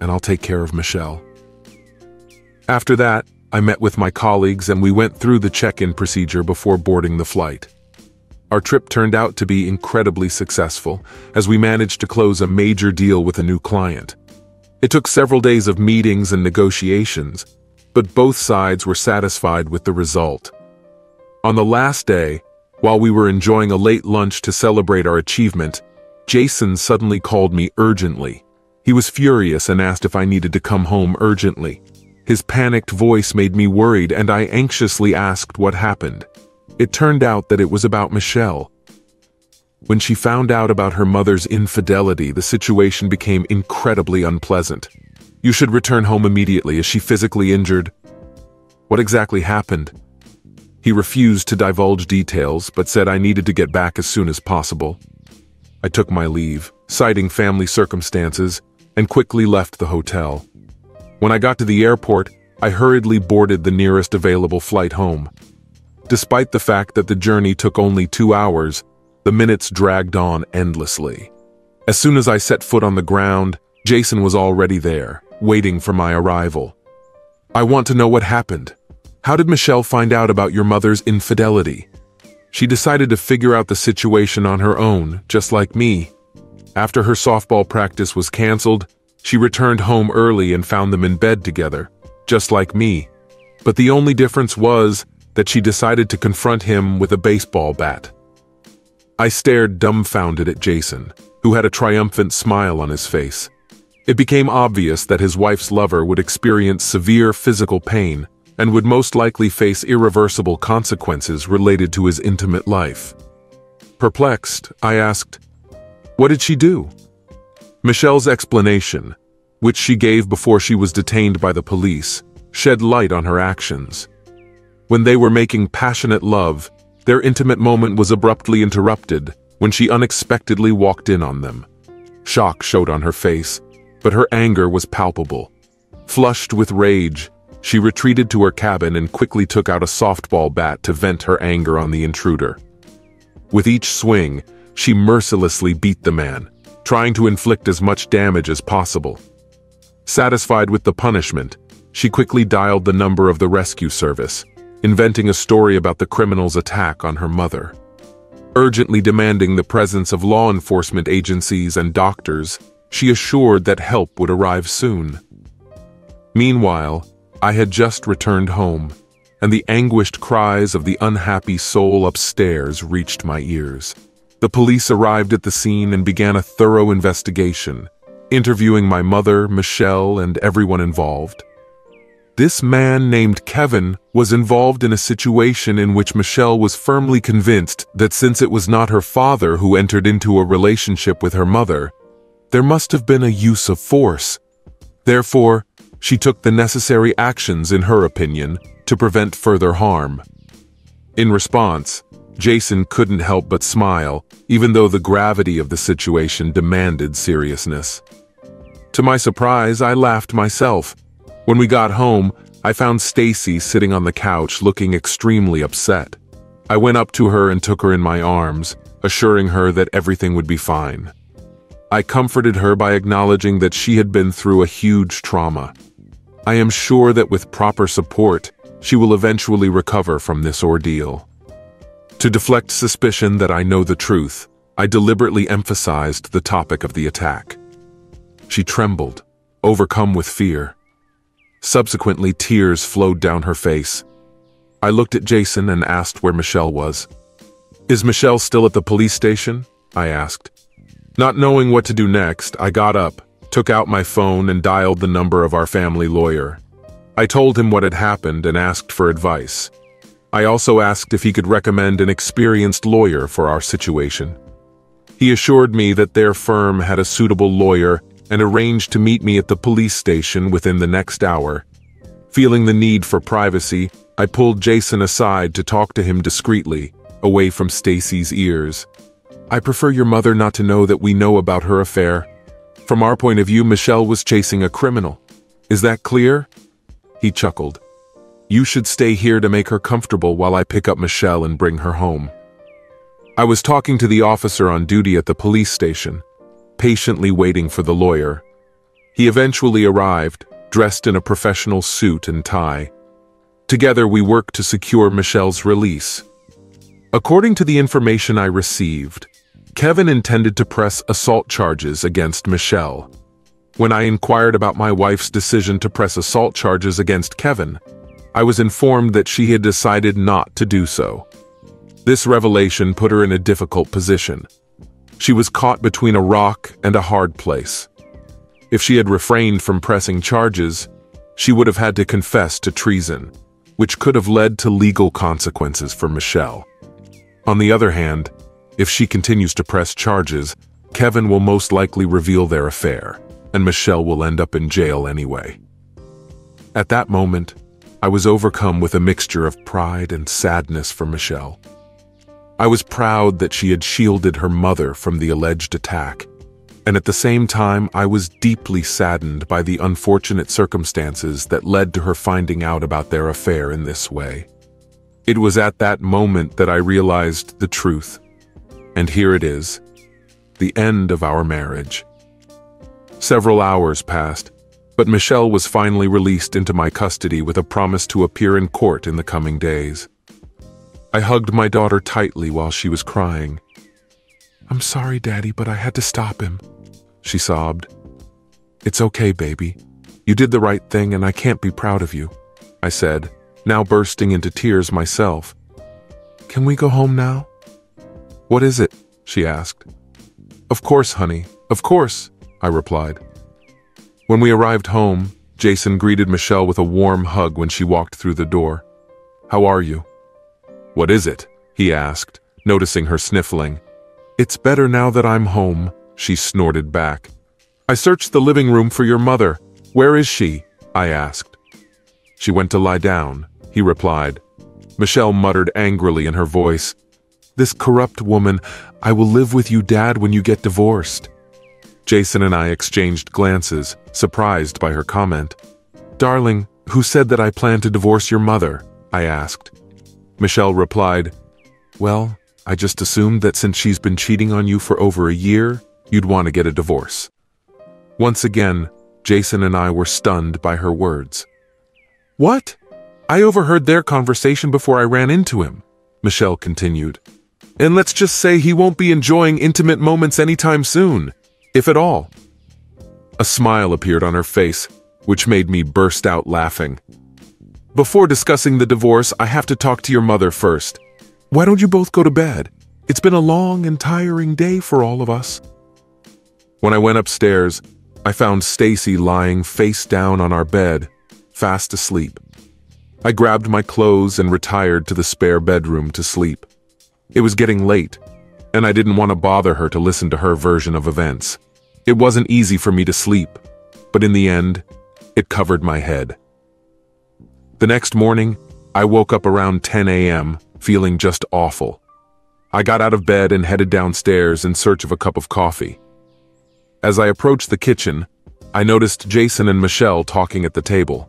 and I'll take care of Michelle." After that, I met with my colleagues and we went through the check-in procedure before boarding the flight. Our trip turned out to be incredibly successful, as we managed to close a major deal with a new client. It took several days of meetings and negotiations, but both sides were satisfied with the result. On the last day, while we were enjoying a late lunch to celebrate our achievement, Jason suddenly called me urgently. He was furious and asked if I needed to come home urgently. His panicked voice made me worried, and I anxiously asked what happened. It turned out that it was about Michelle. When she found out about her mother's infidelity, the situation became incredibly unpleasant. "You should return home immediately. Is she physically injured?" "What exactly happened?" He refused to divulge details, but said I needed to get back as soon as possible. I took my leave, citing family circumstances, and quickly left the hotel. When I got to the airport, I hurriedly boarded the nearest available flight home. Despite the fact that the journey took only two hours, the minutes dragged on endlessly. As soon as I set foot on the ground, Jason was already there, waiting for my arrival. "I want to know what happened. How did Michelle find out about your mother's infidelity?" "She decided to figure out the situation on her own, just like me. After her softball practice was canceled, she returned home early and found them in bed together, just like me. But the only difference was that she decided to confront him with a baseball bat." I stared dumbfounded at Jason, who had a triumphant smile on his face. It became obvious that his wife's lover would experience severe physical pain and would most likely face irreversible consequences related to his intimate life. Perplexed, I asked, "What did she do?" Michelle's explanation, which she gave before she was detained by the police, shed light on her actions. When they were making passionate love, their intimate moment was abruptly interrupted when she unexpectedly walked in on them. Shock showed on her face, but her anger was palpable. Flushed with rage, she retreated to her cabin and quickly took out a softball bat to vent her anger on the intruder. With each swing, she mercilessly beat the man, trying to inflict as much damage as possible. Satisfied with the punishment, she quickly dialed the number of the rescue service, inventing a story about the criminal's attack on her mother. Urgently demanding the presence of law enforcement agencies and doctors, she assured that help would arrive soon. Meanwhile, I had just returned home, and the anguished cries of the unhappy soul upstairs reached my ears. The police arrived at the scene and began a thorough investigation, interviewing my mother, Michelle, and everyone involved. This man named Kevin was involved in a situation in which Michelle was firmly convinced that since it was not her father who entered into a relationship with her mother, there must have been a use of force. Therefore, she took the necessary actions, in her opinion, to prevent further harm. In response, Jason couldn't help but smile, even though the gravity of the situation demanded seriousness. To my surprise, I laughed myself. When we got home, I found Stacy sitting on the couch looking extremely upset. I went up to her and took her in my arms, assuring her that everything would be fine. I comforted her by acknowledging that she had been through a huge trauma. I am sure that with proper support, she will eventually recover from this ordeal. To deflect suspicion that I know the truth, I deliberately emphasized the topic of the attack. She trembled, overcome with fear. Subsequently, tears flowed down her face. I looked at Jason and asked where Michelle was. "Is Michelle still at the police station?" I asked. Not knowing what to do next, I got up, took out my phone and dialed the number of our family lawyer. I told him what had happened and asked for advice. I also asked if he could recommend an experienced lawyer for our situation. He assured me that their firm had a suitable lawyer and arranged to meet me at the police station within the next hour. Feeling the need for privacy, I pulled Jason aside to talk to him discreetly, away from Stacy's ears. "I prefer your mother not to know that we know about her affair. From our point of view, Michelle was chasing a criminal. Is that clear?" He chuckled. "You should stay here to make her comfortable while I pick up Michelle and bring her home." I was talking to the officer on duty at the police station, patiently waiting for the lawyer. He eventually arrived, dressed in a professional suit and tie. Together we worked to secure Michelle's release. According to the information I received, Kevin intended to press assault charges against Michelle. When I inquired about my wife's decision to press assault charges against Kevin, I was informed that she had decided not to do so. This revelation put her in a difficult position. She was caught between a rock and a hard place. If she had refrained from pressing charges, she would have had to confess to treason, which could have led to legal consequences for Michelle. On the other hand, if she continues to press charges, Kevin will most likely reveal their affair, and Michelle will end up in jail anyway. At that moment, I was overcome with a mixture of pride and sadness for Michelle. I was proud that she had shielded her mother from the alleged attack, and at the same time I was deeply saddened by the unfortunate circumstances that led to her finding out about their affair in this way. It was at that moment that I realized the truth, and here it is, the end of our marriage. Several hours passed, but Michelle was finally released into my custody with a promise to appear in court in the coming days. I hugged my daughter tightly while she was crying. "I'm sorry, Daddy, but I had to stop him," she sobbed. "It's okay, baby. You did the right thing and I can't be proud of you," I said, now bursting into tears myself. "Can we go home now?" "What is it?" she asked. "Of course, honey, of course," I replied. When we arrived home, Jason greeted Michelle with a warm hug when she walked through the door. "How are you?" "What is it?" he asked, noticing her sniffling. "It's better now that I'm home," she snorted back. "I searched the living room for your mother. Where is she?" I asked. "She went to lie down," he replied. Michelle muttered angrily in her voice, "This corrupt woman, I will live with you, Dad, when you get divorced." Jason and I exchanged glances, surprised by her comment. "Darling, who said that I plan to divorce your mother?" I asked. Michelle replied, "Well, I just assumed that since she's been cheating on you for over a year, you'd want to get a divorce." Once again, Jason and I were stunned by her words. "What? I overheard their conversation before I ran into him," Michelle continued. "And let's just say he won't be enjoying intimate moments anytime soon, if at all." A smile appeared on her face, which made me burst out laughing. "Before discussing the divorce, I have to talk to your mother first. Why don't you both go to bed? It's been a long and tiring day for all of us." When I went upstairs, I found Stacy lying face down on our bed, fast asleep. I grabbed my clothes and retired to the spare bedroom to sleep. It was getting late, and I didn't want to bother her to listen to her version of events. It wasn't easy for me to sleep, but in the end, it covered my head. The next morning, I woke up around ten A M, feeling just awful. I got out of bed and headed downstairs in search of a cup of coffee. As I approached the kitchen, I noticed Jason and Michelle talking at the table.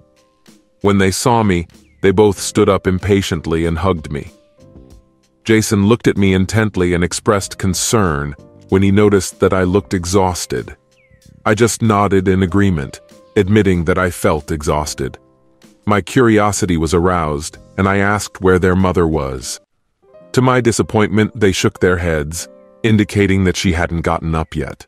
When they saw me, they both stood up impatiently and hugged me. Jason looked at me intently and expressed concern when he noticed that I looked exhausted. I just nodded in agreement, admitting that I felt exhausted. My curiosity was aroused, and I asked where their mother was. To my disappointment, they shook their heads, indicating that she hadn't gotten up yet.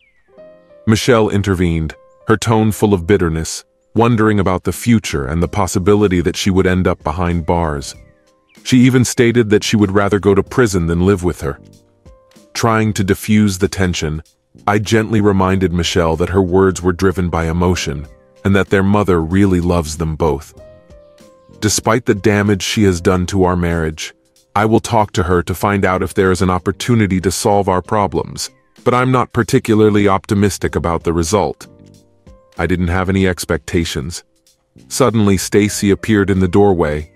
Michelle intervened, her tone full of bitterness, wondering about the future and the possibility that she would end up behind bars. She even stated that she would rather go to prison than live with her. Trying to diffuse the tension, I gently reminded Michelle that her words were driven by emotion and that their mother really loves them both. Despite the damage she has done to our marriage, I will talk to her to find out if there is an opportunity to solve our problems, but I'm not particularly optimistic about the result. I didn't have any expectations. Suddenly, Stacy appeared in the doorway.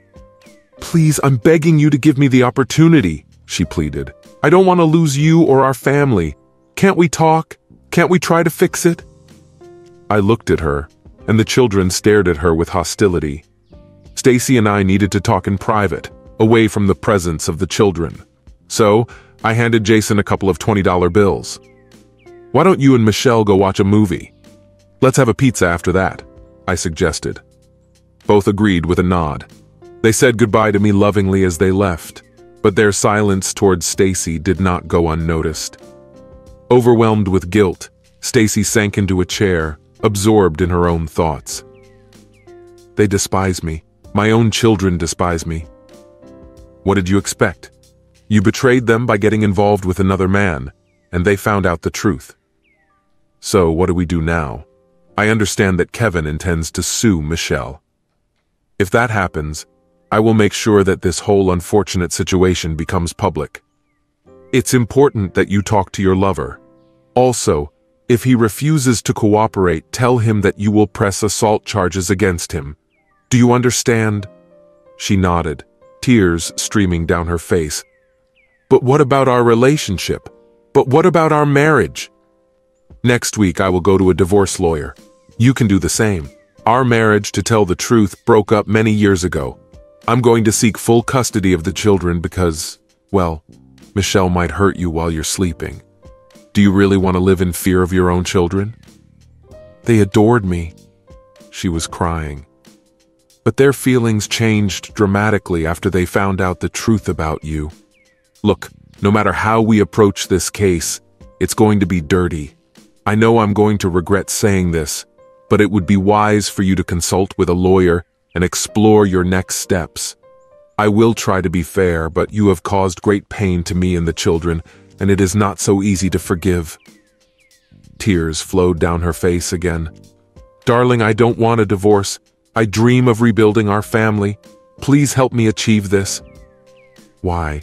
"Please, I'm begging you to give me the opportunity," she pleaded. "I don't want to lose you or our family. Can't we talk? Can't we try to fix it?" I looked at her, and the children stared at her with hostility. Stacy and I needed to talk in private, away from the presence of the children. So, I handed Jason a couple of twenty dollar bills. "Why don't you and Michelle go watch a movie? Let's have a pizza after that," I suggested. Both agreed with a nod. They said goodbye to me lovingly as they left, but their silence towards Stacy did not go unnoticed. Overwhelmed with guilt, Stacy sank into a chair, absorbed in her own thoughts. "They despise me. My own children despise me." "What did you expect? You betrayed them by getting involved with another man, and they found out the truth. So what do we do now? I understand that Kevin intends to sue Michelle. If that happens, I will make sure that this whole unfortunate situation becomes public. It's important that you talk to your lover. Also, if he refuses to cooperate, tell him that you will press assault charges against him. Do you understand?" She nodded, tears streaming down her face. "But what about our relationship? But what about our marriage?" "Next week I will go to a divorce lawyer. You can do the same. Our marriage, to tell the truth, broke up many years ago. I'm going to seek full custody of the children because, well, Michelle might hurt you while you're sleeping. Do you really want to live in fear of your own children?" "They adored me," she was crying. "But their feelings changed dramatically after they found out the truth about you. Look, no matter how we approach this case, it's going to be dirty. I know I'm going to regret saying this, but it would be wise for you to consult with a lawyer and explore your next steps. I will try to be fair, but you have caused great pain to me and the children, and it is not so easy to forgive." Tears flowed down her face again. "Darling, I don't want a divorce. I dream of rebuilding our family. Please help me achieve this." "Why?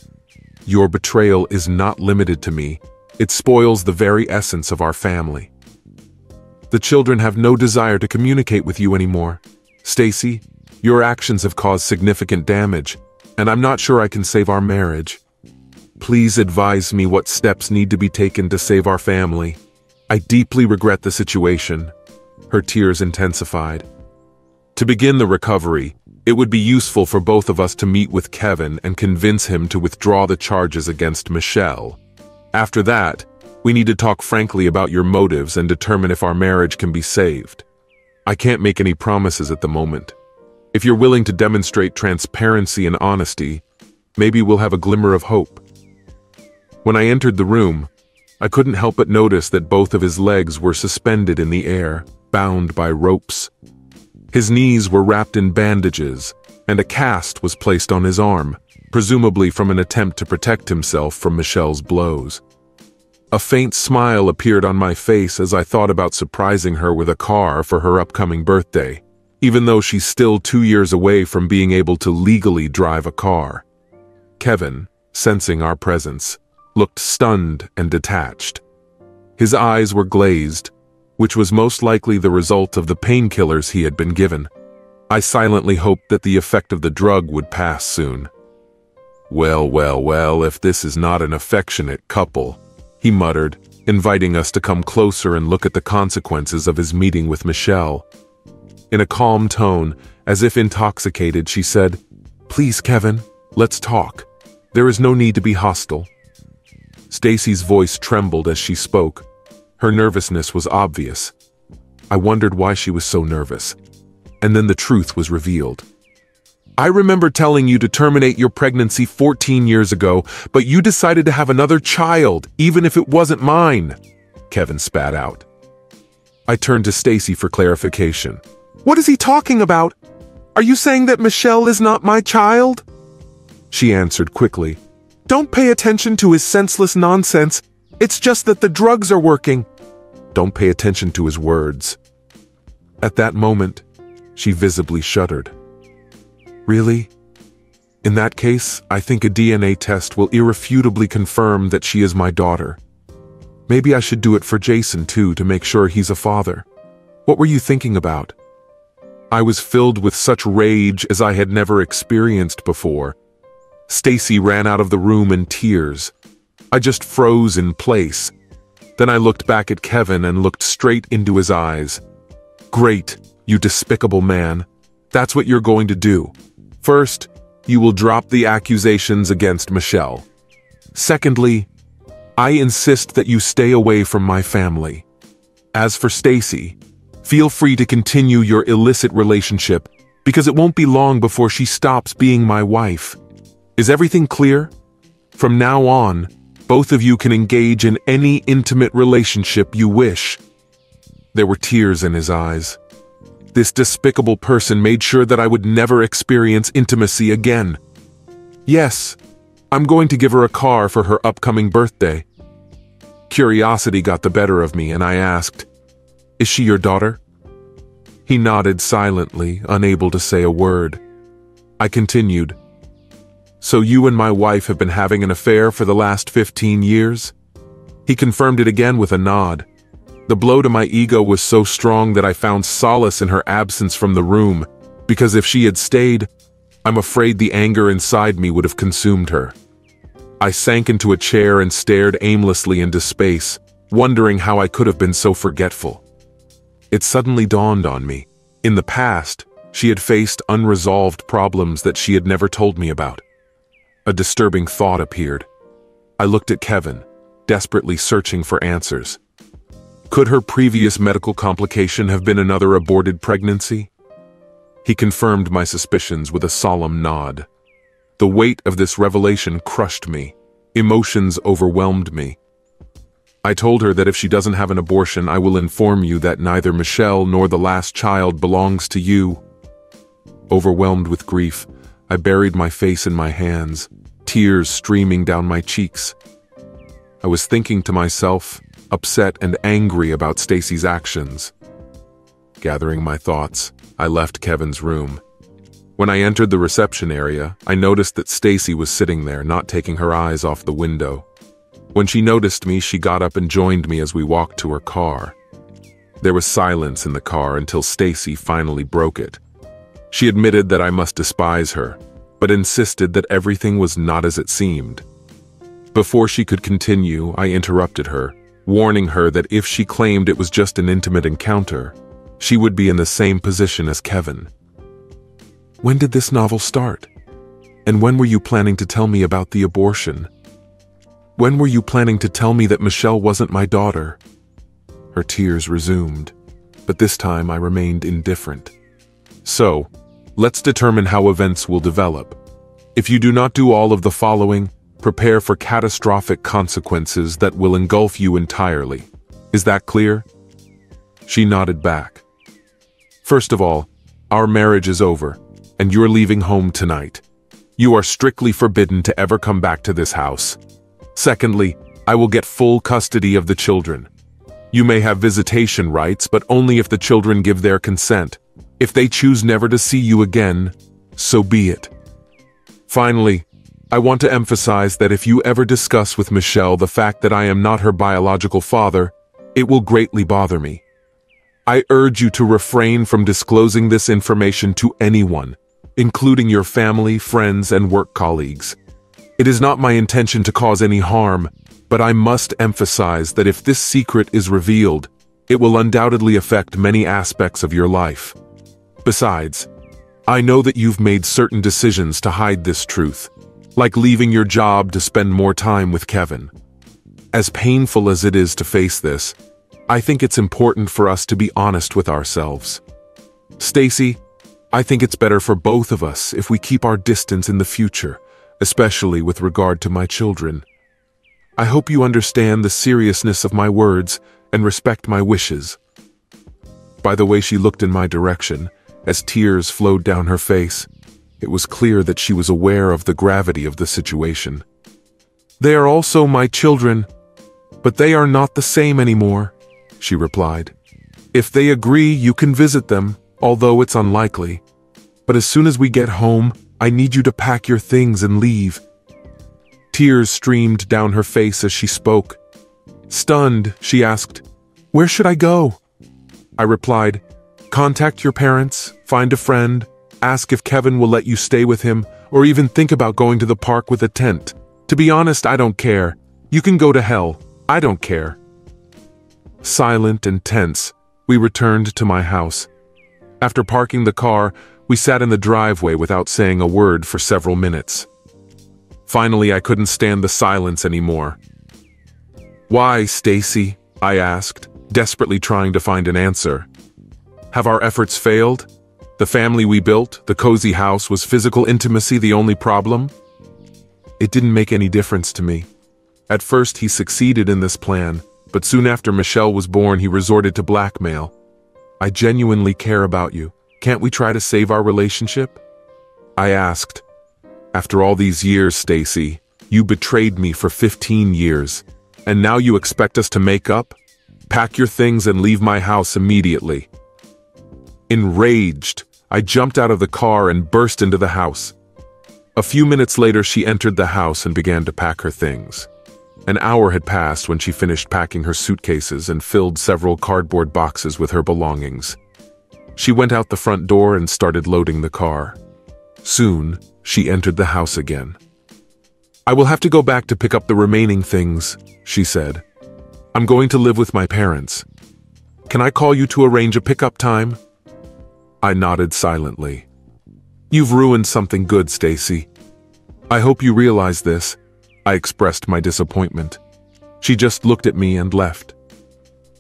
Your betrayal is not limited to me. It spoils the very essence of our family. The children have no desire to communicate with you anymore. Stacy, your actions have caused significant damage, and I'm not sure I can save our marriage. Please advise me what steps need to be taken to save our family. I deeply regret the situation." Her tears intensified. "To begin the recovery, it would be useful for both of us to meet with Kevin and convince him to withdraw the charges against Michelle. After that, we need to talk frankly about your motives and determine if our marriage can be saved. I can't make any promises at the moment. If you're willing to demonstrate transparency and honesty, maybe we'll have a glimmer of hope." When I entered the room, I couldn't help but notice that both of his legs were suspended in the air, bound by ropes. His knees were wrapped in bandages, and a cast was placed on his arm, presumably from an attempt to protect himself from Michelle's blows. A faint smile appeared on my face as I thought about surprising her with a car for her upcoming birthday, even though she's still two years away from being able to legally drive a car. Kevin, sensing our presence, looked stunned and detached. His eyes were glazed, which was most likely the result of the painkillers he had been given. I silently hoped that the effect of the drug would pass soon. "Well, well, well, if this is not an affectionate couple," he muttered, inviting us to come closer and look at the consequences of his meeting with Michelle. In a calm tone, as if intoxicated, she said, "Please, Kevin, let's talk. There is no need to be hostile. Stacy's voice trembled as she spoke. Her nervousness was obvious. I wondered why she was so nervous. And then the truth was revealed. I remember telling you to terminate your pregnancy fourteen years ago, but you decided to have another child, even if it wasn't mine, Kevin spat out. I turned to Stacy for clarification. What is he talking about? Are you saying that Michelle is not my child? She answered quickly. Don't pay attention to his senseless nonsense. It's just that the drugs are working. Don't pay attention to his words. At that moment, she visibly shuddered. Really? In that case, I think a D N A test will irrefutably confirm that she is my daughter. Maybe I should do it for Jason too, to make sure he's a father. What were you thinking about? I was filled with such rage as I had never experienced before. Stacy ran out of the room in tears. I just froze in place. Then I looked back at Kevin and looked straight into his eyes. Great, you despicable man. That's what you're going to do. First, you will drop the accusations against Michelle. Secondly, I insist that you stay away from my family. As for Stacy, feel free to continue your illicit relationship because it won't be long before she stops being my wife. Is everything clear? From now on, both of you can engage in any intimate relationship you wish. There were tears in his eyes. This despicable person made sure that I would never experience intimacy again. Yes, I'm going to give her a car for her upcoming birthday. Curiosity got the better of me and I asked, "Is she your daughter?" He nodded silently, unable to say a word. I continued, "So you and my wife have been having an affair for the last fifteen years? He confirmed it again with a nod. The blow to my ego was so strong that I found solace in her absence from the room, because if she had stayed, I'm afraid the anger inside me would have consumed her. I sank into a chair and stared aimlessly into space, wondering how I could have been so forgetful. It suddenly dawned on me. In the past, she had faced unresolved problems that she had never told me about. A disturbing thought appeared. I looked at Kevin, desperately searching for answers. Could her previous medical complication have been another aborted pregnancy? He confirmed my suspicions with a solemn nod. The weight of this revelation crushed me. Emotions overwhelmed me. I told her that if she doesn't have an abortion, I will inform you that neither Michelle nor the last child belongs to you. Overwhelmed with grief, I buried my face in my hands, tears streaming down my cheeks. I was thinking to myself, upset and angry about Stacy's actions. Gathering my thoughts, I left Kevin's room. When I entered the reception area, I noticed that Stacy was sitting there, not taking her eyes off the window. When she noticed me, she got up and joined me as we walked to her car. There was silence in the car until Stacy finally broke it. She admitted that I must despise her, but insisted that everything was not as it seemed. Before she could continue, I interrupted her, warning her that if she claimed it was just an intimate encounter, she would be in the same position as Kevin. When did this novel start? And when were you planning to tell me about the abortion? When were you planning to tell me that Michelle wasn't my daughter? Her tears resumed, but this time I remained indifferent. So, let's determine how events will develop. If you do not do all of the following, prepare for catastrophic consequences that will engulf you entirely. Is that clear? She nodded back. First of all, our marriage is over, and you're leaving home tonight. You are strictly forbidden to ever come back to this house. Secondly, I will get full custody of the children. You may have visitation rights, but only if the children give their consent. If they choose never to see you again, so be it. Finally, I want to emphasize that if you ever discuss with Michelle the fact that I am not her biological father, it will greatly bother me. I urge you to refrain from disclosing this information to anyone, including your family, friends, and work colleagues. It is not my intention to cause any harm, but I must emphasize that if this secret is revealed, it will undoubtedly affect many aspects of your life. Besides, I know that you've made certain decisions to hide this truth, like leaving your job to spend more time with Kevin. As painful as it is to face this, I think it's important for us to be honest with ourselves. Stacy, I think it's better for both of us if we keep our distance in the future, especially with regard to my children. I hope you understand the seriousness of my words and respect my wishes. By the way she looked in my direction, as tears flowed down her face, it was clear that she was aware of the gravity of the situation. They are also my children, but they are not the same anymore, she replied. If they agree, you can visit them, although it's unlikely. But as soon as we get home, I need you to pack your things and leave. Tears streamed down her face as she spoke. Stunned, she asked, "Where should I go?" I replied, "Contact your parents, find a friend, ask if Kevin will let you stay with him, or even think about going to the park with a tent. To be honest, I don't care. You can go to hell. I don't care." Silent and tense, we returned to my house. After parking the car, we sat in the driveway without saying a word for several minutes. Finally, I couldn't stand the silence anymore. "Why, Stacy?" I asked, desperately trying to find an answer. Have our efforts failed? The family we built, the cozy house, was physical intimacy the only problem? It didn't make any difference to me. At first, he succeeded in this plan, but soon after Michelle was born, he resorted to blackmail. "I genuinely care about you. Can't we try to save our relationship?" I asked. "After all these years, Stacy, you betrayed me for fifteen years, and now you expect us to make up? Pack your things and leave my house immediately." Enraged, I jumped out of the car and burst into the house. A few minutes later, she entered the house and began to pack her things. An hour had passed when she finished packing her suitcases and filled several cardboard boxes with her belongings. She went out the front door and started loading the car. Soon, she entered the house again. "I will have to go back to pick up the remaining things," she said. "I'm going to live with my parents. Can I call you to arrange a pickup time?" I nodded silently. "You've ruined something good, Stacy. I hope you realize this." I expressed my disappointment. She just looked at me and left.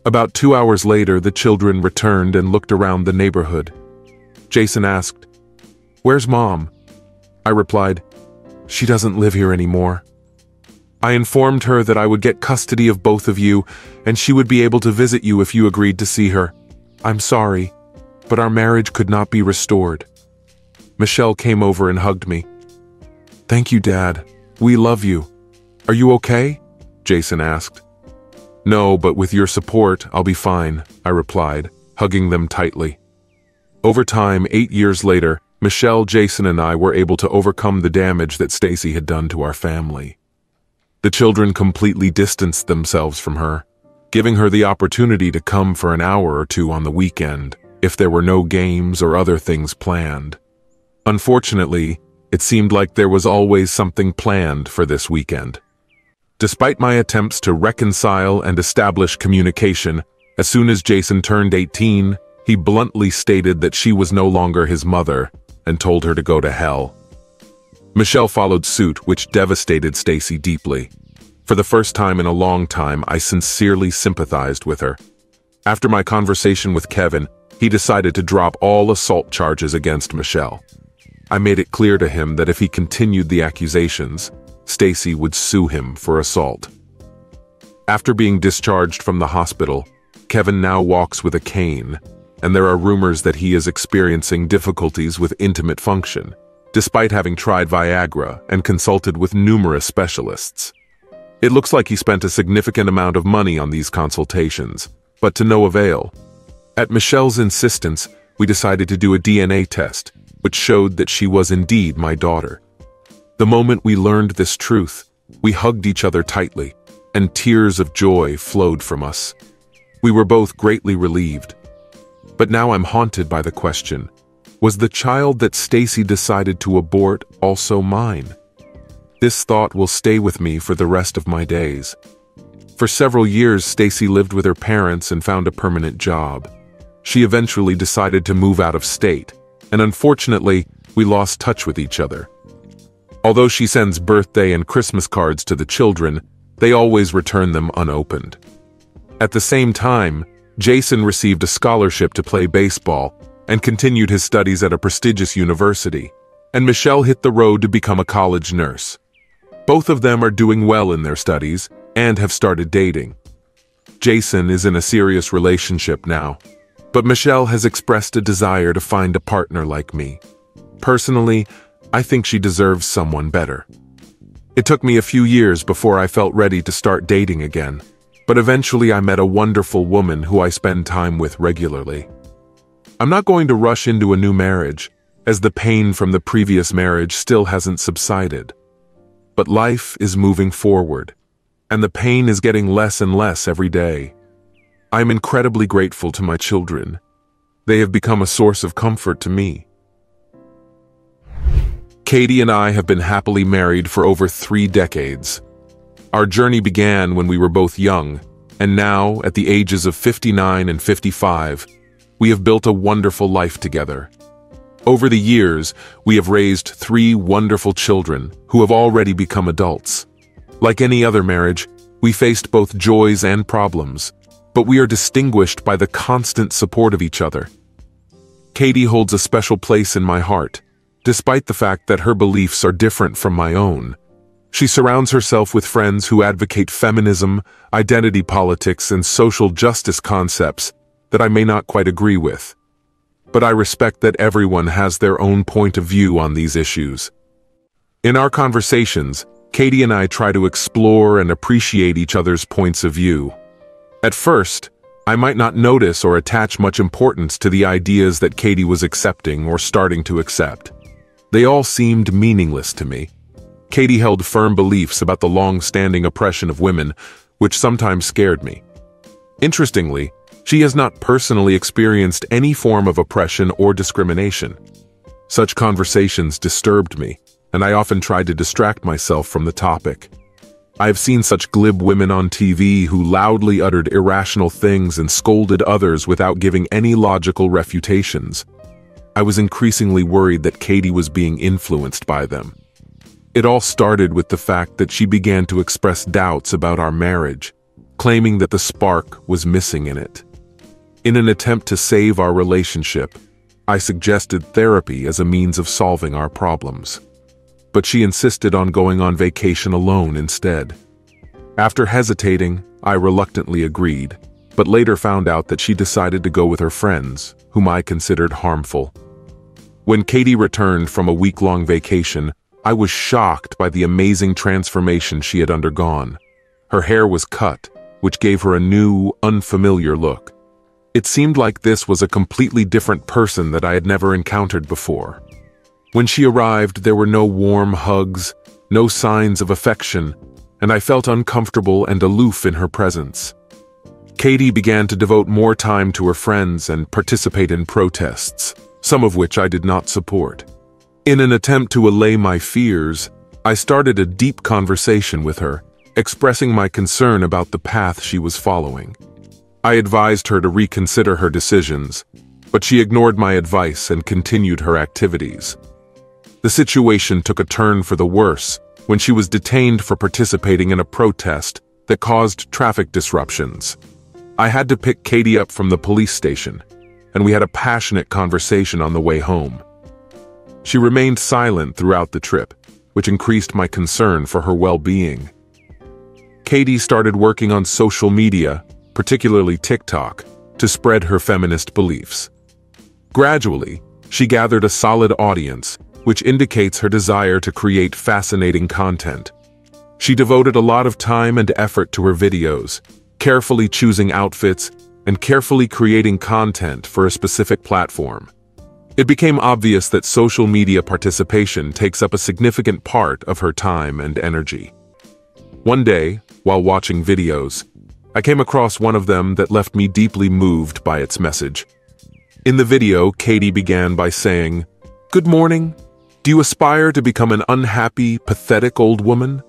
About two hours later, the children returned and looked around the neighborhood. Jason asked, "Where's Mom?" I replied, "She doesn't live here anymore." I informed her that I would get custody of both of you, and she would be able to visit you if you agreed to see her. "I'm sorry, but our marriage could not be restored." Michelle came over and hugged me. "Thank you, Dad. We love you. Are you okay?" Jason asked. "No, but with your support, I'll be fine," I replied, hugging them tightly. Over time, eight years later, Michelle, Jason, and I were able to overcome the damage that Stacy had done to our family. The children completely distanced themselves from her, giving her the opportunity to come for an hour or two on the weekend, if there were no games or other things planned. Unfortunately, it seemed like there was always something planned for this weekend. Despite my attempts to reconcile and establish communication, as soon as Jason turned eighteen, he bluntly stated that she was no longer his mother and told her to go to hell. Michelle followed suit, which devastated Stacy deeply. For the first time in a long time, I sincerely sympathized with her. After my conversation with Kevin, he decided to drop all assault charges against Michelle. I made it clear to him that if he continued the accusations, Stacy would sue him for assault. After being discharged from the hospital, Kevin now walks with a cane, and there are rumors that he is experiencing difficulties with intimate function, despite having tried Viagra and consulted with numerous specialists. It looks like he spent a significant amount of money on these consultations, but to no avail. At Michelle's insistence, we decided to do a D N A test, which showed that she was indeed my daughter. The moment we learned this truth, we hugged each other tightly, and tears of joy flowed from us. We were both greatly relieved. But now I'm haunted by the question, was the child that Stacy decided to abort also mine? This thought will stay with me for the rest of my days. For several years, Stacy lived with her parents and found a permanent job. She eventually decided to move out of state, and unfortunately, we lost touch with each other. Although she sends birthday and Christmas cards to the children, they always return them unopened. At the same time, Jason received a scholarship to play baseball and continued his studies at a prestigious university, and Michelle hit the road to become a college nurse. Both of them are doing well in their studies and have started dating. Jason is in a serious relationship now, but Michelle has expressed a desire to find a partner like me. Personally, I think she deserves someone better. It took me a few years before I felt ready to start dating again, but eventually I met a wonderful woman who I spend time with regularly. I'm not going to rush into a new marriage, as the pain from the previous marriage still hasn't subsided. But life is moving forward, and the pain is getting less and less every day. I'm incredibly grateful to my children. They have become a source of comfort to me. Katie and I have been happily married for over three decades. Our journey began when we were both young, and now, at the ages of fifty-nine and fifty-five, we have built a wonderful life together. Over the years, we have raised three wonderful children who have already become adults. Like any other marriage, we faced both joys and problems, but we are distinguished by the constant support of each other. Katie holds a special place in my heart, despite the fact that her beliefs are different from my own. She surrounds herself with friends who advocate feminism, identity politics, and social justice concepts that I may not quite agree with. But I respect that everyone has their own point of view on these issues. In our conversations, Katie and I try to explore and appreciate each other's points of view. At first, I might not notice or attach much importance to the ideas that Katie was accepting or starting to accept. They all seemed meaningless to me. Katie held firm beliefs about the long-standing oppression of women, which sometimes scared me. Interestingly, she has not personally experienced any form of oppression or discrimination. Such conversations disturbed me, and I often tried to distract myself from the topic. I have seen such glib women on T V who loudly uttered irrational things and scolded others without giving any logical refutations. I was increasingly worried that Katie was being influenced by them. It all started with the fact that she began to express doubts about our marriage, claiming that the spark was missing in it. In an attempt to save our relationship, I suggested therapy as a means of solving our problems. But she insisted on going on vacation alone instead. After hesitating, I reluctantly agreed, but later found out that she decided to go with her friends, whom I considered harmful. When Katie returned from a week-long vacation, I was shocked by the amazing transformation she had undergone. Her hair was cut, which gave her a new, unfamiliar look. It seemed like this was a completely different person that I had never encountered before. When she arrived, there were no warm hugs, no signs of affection, and I felt uncomfortable and aloof in her presence. Katie began to devote more time to her friends and participate in protests, some of which I did not support. In an attempt to allay my fears, I started a deep conversation with her, expressing my concern about the path she was following. I advised her to reconsider her decisions, but she ignored my advice and continued her activities. The situation took a turn for the worse when she was detained for participating in a protest that caused traffic disruptions. I had to pick Katie up from the police station, and we had a passionate conversation on the way home. She remained silent throughout the trip, which increased my concern for her well-being. Katie started working on social media, particularly TikTok, to spread her feminist beliefs. Gradually, she gathered a solid audience, which indicates her desire to create fascinating content. She devoted a lot of time and effort to her videos, carefully choosing outfits and carefully creating content for a specific platform. It became obvious that social media participation takes up a significant part of her time and energy. One day, while watching videos, I came across one of them that left me deeply moved by its message. In the video, Katie began by saying, "Good morning. Do you aspire to become an unhappy, pathetic old woman?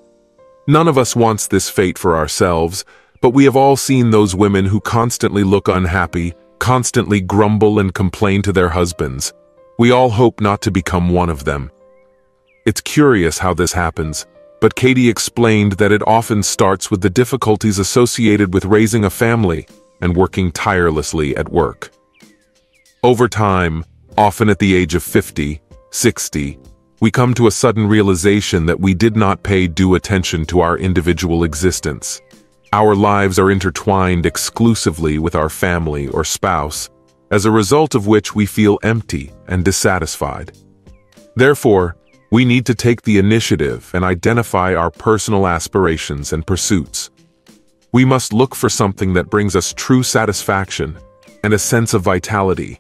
None of us wants this fate for ourselves, but we have all seen those women who constantly look unhappy, constantly grumble and complain to their husbands. We all hope not to become one of them." It's curious how this happens, but Katie explained that it often starts with the difficulties associated with raising a family and working tirelessly at work. Over time, often at the age of fifty, sixty, we come to a sudden realization that we did not pay due attention to our individual existence. Our lives are intertwined exclusively with our family or spouse, as a result of which we feel empty and dissatisfied. Therefore, we need to take the initiative and identify our personal aspirations and pursuits. We must look for something that brings us true satisfaction and a sense of vitality.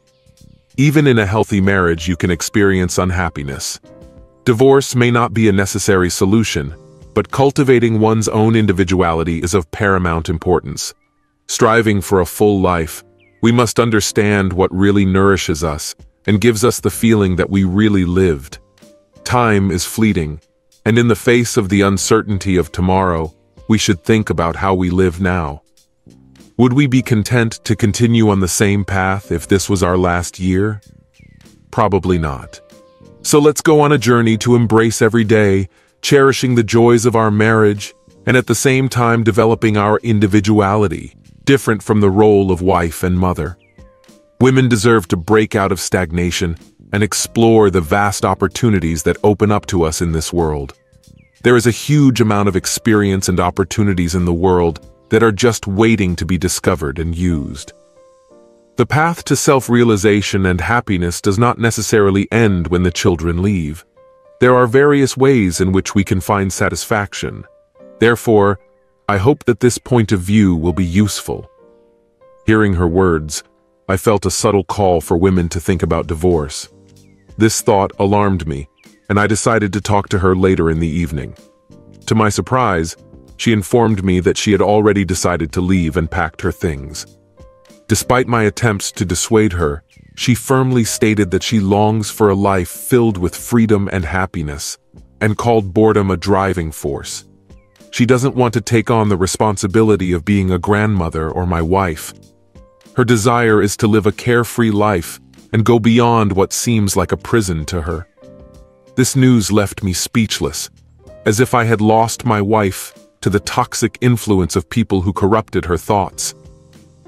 Even in a healthy marriage, you can experience unhappiness. Divorce may not be a necessary solution, but cultivating one's own individuality is of paramount importance. Striving for a full life, we must understand what really nourishes us and gives us the feeling that we really lived. Time is fleeting, and in the face of the uncertainty of tomorrow, we should think about how we live now. Would we be content to continue on the same path if this was our last year? Probably not. So let's go on a journey to embrace every day, cherishing the joys of our marriage, and at the same time developing our individuality, different from the role of wife and mother. Women deserve to break out of stagnation and explore the vast opportunities that open up to us in this world. There is a huge amount of experience and opportunities in the world that are just waiting to be discovered and used. The path to self-realization and happiness does not necessarily end when the children leave. There are various ways in which we can find satisfaction. Therefore, I hope that this point of view will be useful. Hearing her words, I felt a subtle call for women to think about divorce. This thought alarmed me, and I decided to talk to her later in the evening. To my surprise, she informed me that she had already decided to leave and packed her things. Despite my attempts to dissuade her, she firmly stated that she longs for a life filled with freedom and happiness, and called boredom a driving force. She doesn't want to take on the responsibility of being a grandmother or my wife. Her desire is to live a carefree life and go beyond what seems like a prison to her. This news left me speechless, as if I had lost my wife to the toxic influence of people who corrupted her thoughts.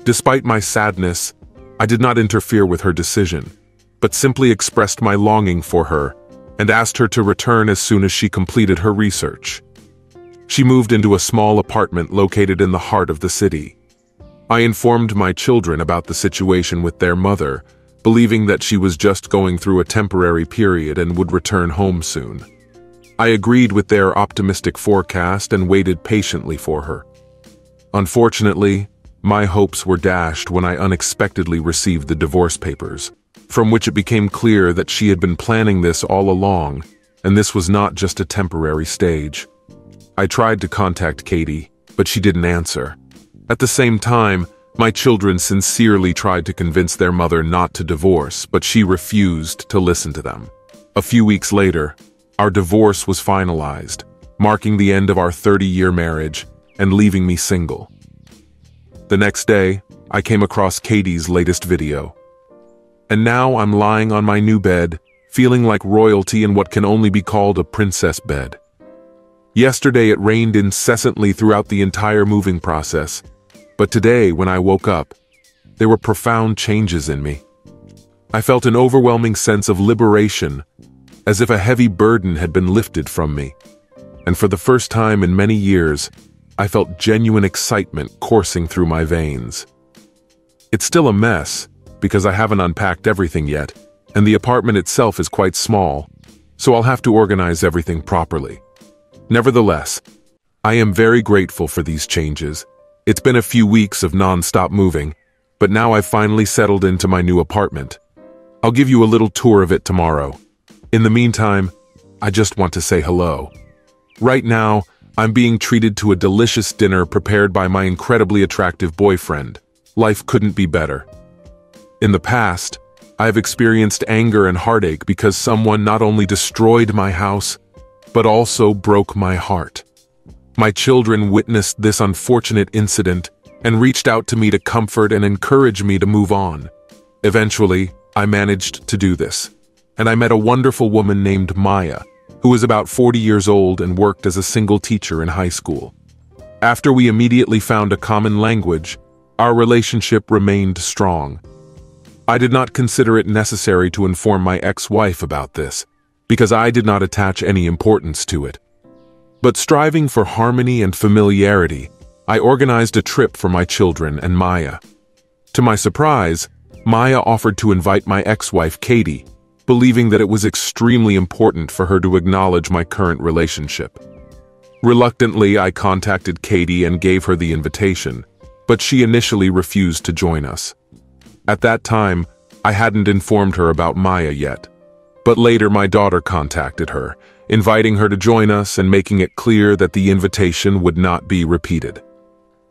Despite my sadness, I did not interfere with her decision, but simply expressed my longing for her and asked her to return as soon as she completed her research. She moved into a small apartment located in the heart of the city. I informed my children about the situation with their mother, believing that she was just going through a temporary period and would return home soon. I agreed with their optimistic forecast and waited patiently for her. Unfortunately, my hopes were dashed when I unexpectedly received the divorce papers, from which it became clear that she had been planning this all along, and this was not just a temporary stage. I tried to contact Katie, but she didn't answer. At the same time, my children sincerely tried to convince their mother not to divorce, but she refused to listen to them. A few weeks later, our divorce was finalized, marking the end of our thirty-year marriage and leaving me single. The next day, I came across Katie's latest video. And now I'm lying on my new bed, feeling like royalty in what can only be called a princess bed. Yesterday it rained incessantly throughout the entire moving process, but today when I woke up, there were profound changes in me. I felt an overwhelming sense of liberation, as if a heavy burden had been lifted from me, and for the first time in many years, I felt genuine excitement coursing through my veins. It's still a mess, because I haven't unpacked everything yet, and the apartment itself is quite small, so I'll have to organize everything properly. Nevertheless, I am very grateful for these changes. It's been a few weeks of non-stop moving, but now I've finally settled into my new apartment. I'll give you a little tour of it tomorrow. In the meantime, I just want to say hello. Right now, I'm being treated to a delicious dinner prepared by my incredibly attractive boyfriend. Life couldn't be better. In the past, I've experienced anger and heartache because someone not only destroyed my house, but also broke my heart. My children witnessed this unfortunate incident and reached out to me to comfort and encourage me to move on. Eventually, I managed to do this, and I met a wonderful woman named Maya, who was about forty years old and worked as a single teacher in high school. After we immediately found a common language, our relationship remained strong. I did not consider it necessary to inform my ex-wife about this, because I did not attach any importance to it. But striving for harmony and familiarity, I organized a trip for my children and Maya. To my surprise, Maya offered to invite my ex-wife Katie, believing that it was extremely important for her to acknowledge my current relationship. Reluctantly, I contacted Katie and gave her the invitation, but she initially refused to join us. At that time, I hadn't informed her about Maya yet, but later my daughter contacted her, inviting her to join us and making it clear that the invitation would not be repeated.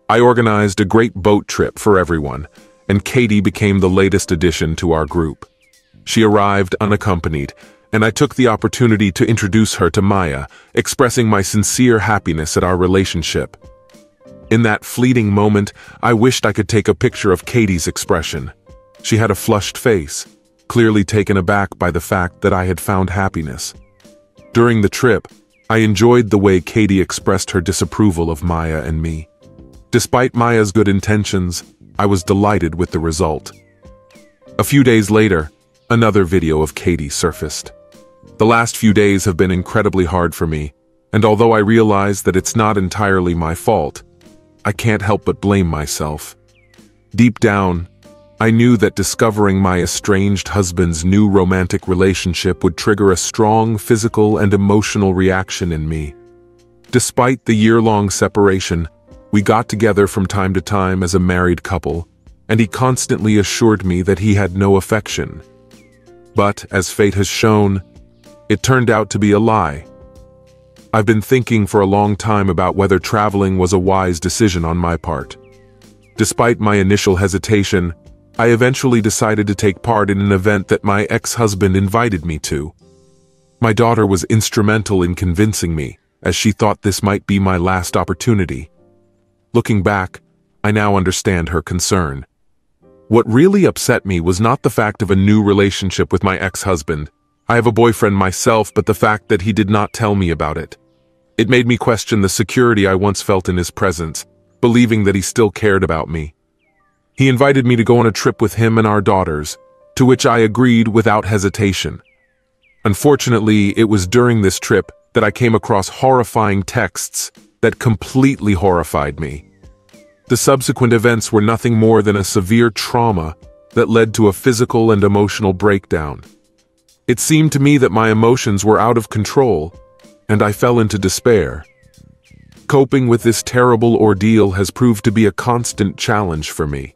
I organized a great boat trip for everyone, and Katie became the latest addition to our group. She arrived unaccompanied, and I took the opportunity to introduce her to Maya, expressing my sincere happiness at our relationship. In that fleeting moment, I wished I could take a picture of Katie's expression. She had a flushed face, clearly taken aback by the fact that I had found happiness. During the trip, I enjoyed the way Katie expressed her disapproval of Maya and me. Despite Maya's good intentions, I was delighted with the result. A few days later, another video of Katie surfaced. The last few days have been incredibly hard for me, and although I realize that it's not entirely my fault, I can't help but blame myself. Deep down, I knew that discovering my estranged husband's new romantic relationship would trigger a strong physical and emotional reaction in me. Despite the year-long separation, we got together from time to time as a married couple, and he constantly assured me that he had no affection. But, as fate has shown, it turned out to be a lie. I've been thinking for a long time about whether traveling was a wise decision on my part. Despite my initial hesitation, I eventually decided to take part in an event that my ex-husband invited me to. My daughter was instrumental in convincing me, as she thought this might be my last opportunity. Looking back, I now understand her concern. What really upset me was not the fact of a new relationship with my ex-husband. I have a boyfriend myself, but the fact that he did not tell me about it. It made me question the security I once felt in his presence, believing that he still cared about me. He invited me to go on a trip with him and our daughters, to which I agreed without hesitation. Unfortunately, it was during this trip that I came across horrifying texts that completely horrified me. The subsequent events were nothing more than a severe trauma that led to a physical and emotional breakdown. It seemed to me that my emotions were out of control, and I fell into despair. Coping with this terrible ordeal has proved to be a constant challenge for me.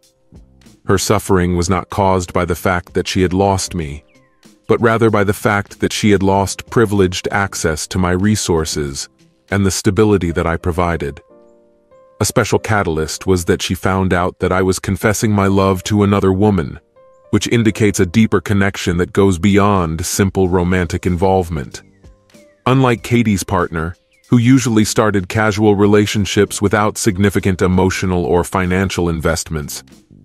Her suffering was not caused by the fact that she had lost me, but rather by the fact that she had lost privileged access to my resources and the stability that I provided. A special catalyst was that she found out that I was confessing my love to another woman, which indicates a deeper connection that goes beyond simple romantic involvement. Unlike Katie's partner, who usually started casual relationships without significant emotional or financial investments,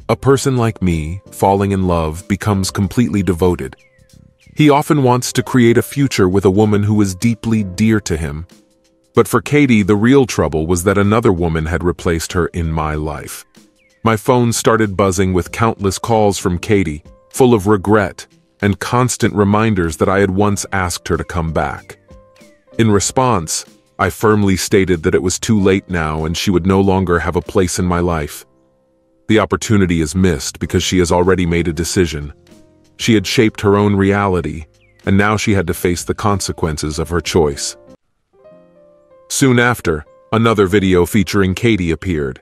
a person like me, falling in love, becomes completely devoted. He often wants to create a future with a woman who is deeply dear to him. But for Katie, the real trouble was that another woman had replaced her in my life. My phone started buzzing with countless calls from Katie, full of regret and constant reminders that I had once asked her to come back. In response, I firmly stated that it was too late now and she would no longer have a place in my life. The opportunity is missed because she has already made a decision. She had shaped her own reality, and now she had to face the consequences of her choice. Soon after, another video featuring Katie appeared.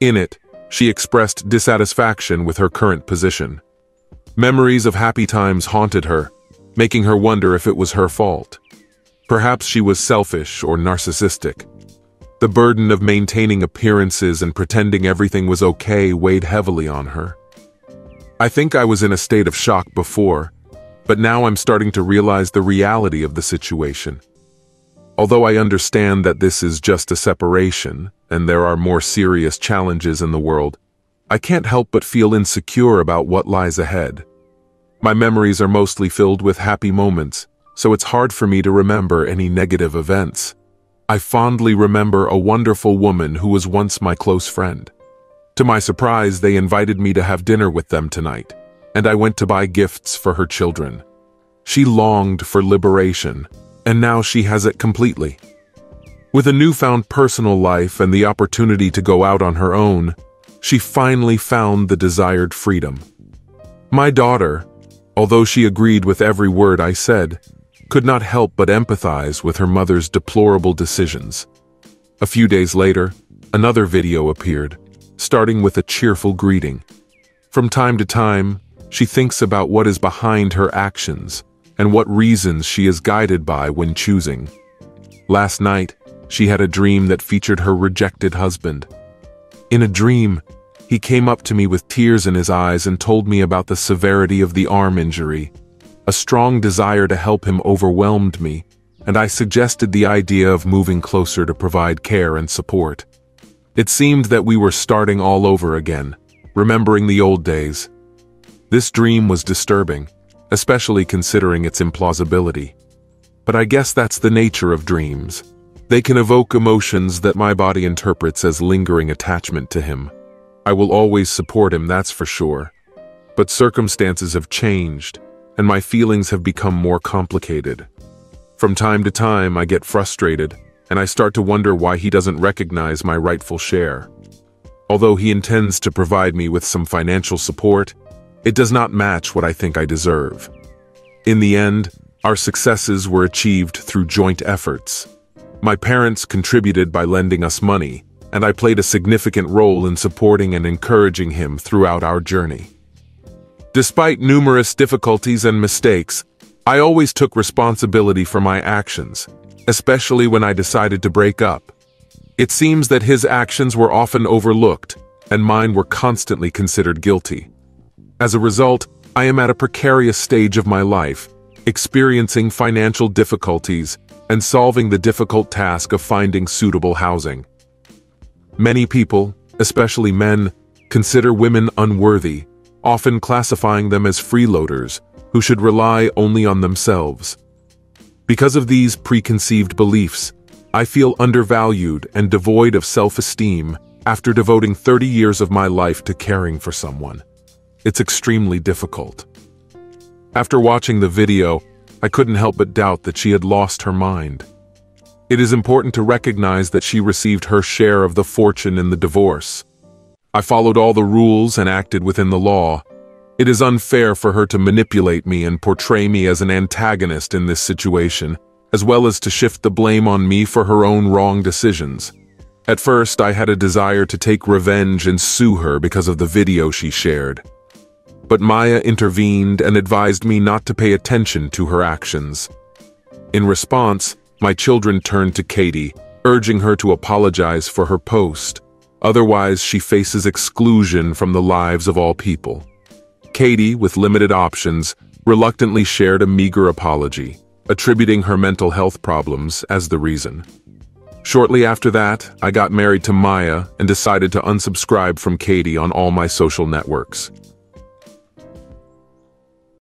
In it, she expressed dissatisfaction with her current position. Memories of happy times haunted her, making her wonder if it was her fault. Perhaps she was selfish or narcissistic. The burden of maintaining appearances and pretending everything was okay weighed heavily on her. I think I was in a state of shock before, but now I'm starting to realize the reality of the situation. Although I understand that this is just a separation, and there are more serious challenges in the world, I can't help but feel insecure about what lies ahead. My memories are mostly filled with happy moments, so it's hard for me to remember any negative events. I fondly remember a wonderful woman who was once my close friend. To my surprise, they invited me to have dinner with them tonight, and I went to buy gifts for her children. She longed for liberation, and now she has it completely. With a newfound personal life and the opportunity to go out on her own, she finally found the desired freedom. My daughter, although she agreed with every word I said, could not help but empathize with her mother's deplorable decisions. A few days later, another video appeared, starting with a cheerful greeting. From time to time, she thinks about what is behind her actions and what reasons she is guided by when choosing. Last night, she had a dream that featured her rejected husband. In a dream, he came up to me with tears in his eyes and told me about the severity of the arm injury. A strong desire to help him overwhelmed me, and I suggested the idea of moving closer to provide care and support. It seemed that we were starting all over again, remembering the old days. This dream was disturbing, especially considering its implausibility. But I guess that's the nature of dreams. They can evoke emotions that my body interprets as lingering attachment to him. I will always support him, that's for sure. But circumstances have changed, and my feelings have become more complicated. From time to time, I get frustrated, and I start to wonder why he doesn't recognize my rightful share. Although he intends to provide me with some financial support, it does not match what I think I deserve. In the end, our successes were achieved through joint efforts. My parents contributed by lending us money, and I played a significant role in supporting and encouraging him throughout our journey. Despite numerous difficulties and mistakes, I always took responsibility for my actions, especially when I decided to break up. It seems that his actions were often overlooked, and mine were constantly considered guilty. As a result, I am at a precarious stage of my life, experiencing financial difficulties and solving the difficult task of finding suitable housing. Many people, especially men, consider women unworthy, often classifying them as freeloaders who should rely only on themselves. Because of these preconceived beliefs, I feel undervalued and devoid of self-esteem after devoting thirty years of my life to caring for someone. It's extremely difficult. After watching the video, I couldn't help but doubt that she had lost her mind. It is important to recognize that she received her share of the fortune in the divorce. I followed all the rules and acted within the law. It is unfair for her to manipulate me and portray me as an antagonist in this situation, as well as to shift the blame on me for her own wrong decisions. At first, I had a desire to take revenge and sue her because of the video she shared. But Maya intervened and advised me not to pay attention to her actions. In response, my children turned to Katie, urging her to apologize for her post, otherwise she faces exclusion from the lives of all people. Katie, with limited options, reluctantly shared a meager apology, attributing her mental health problems as the reason. Shortly after that, I got married to Maya and decided to unsubscribe from Katie on all my social networks.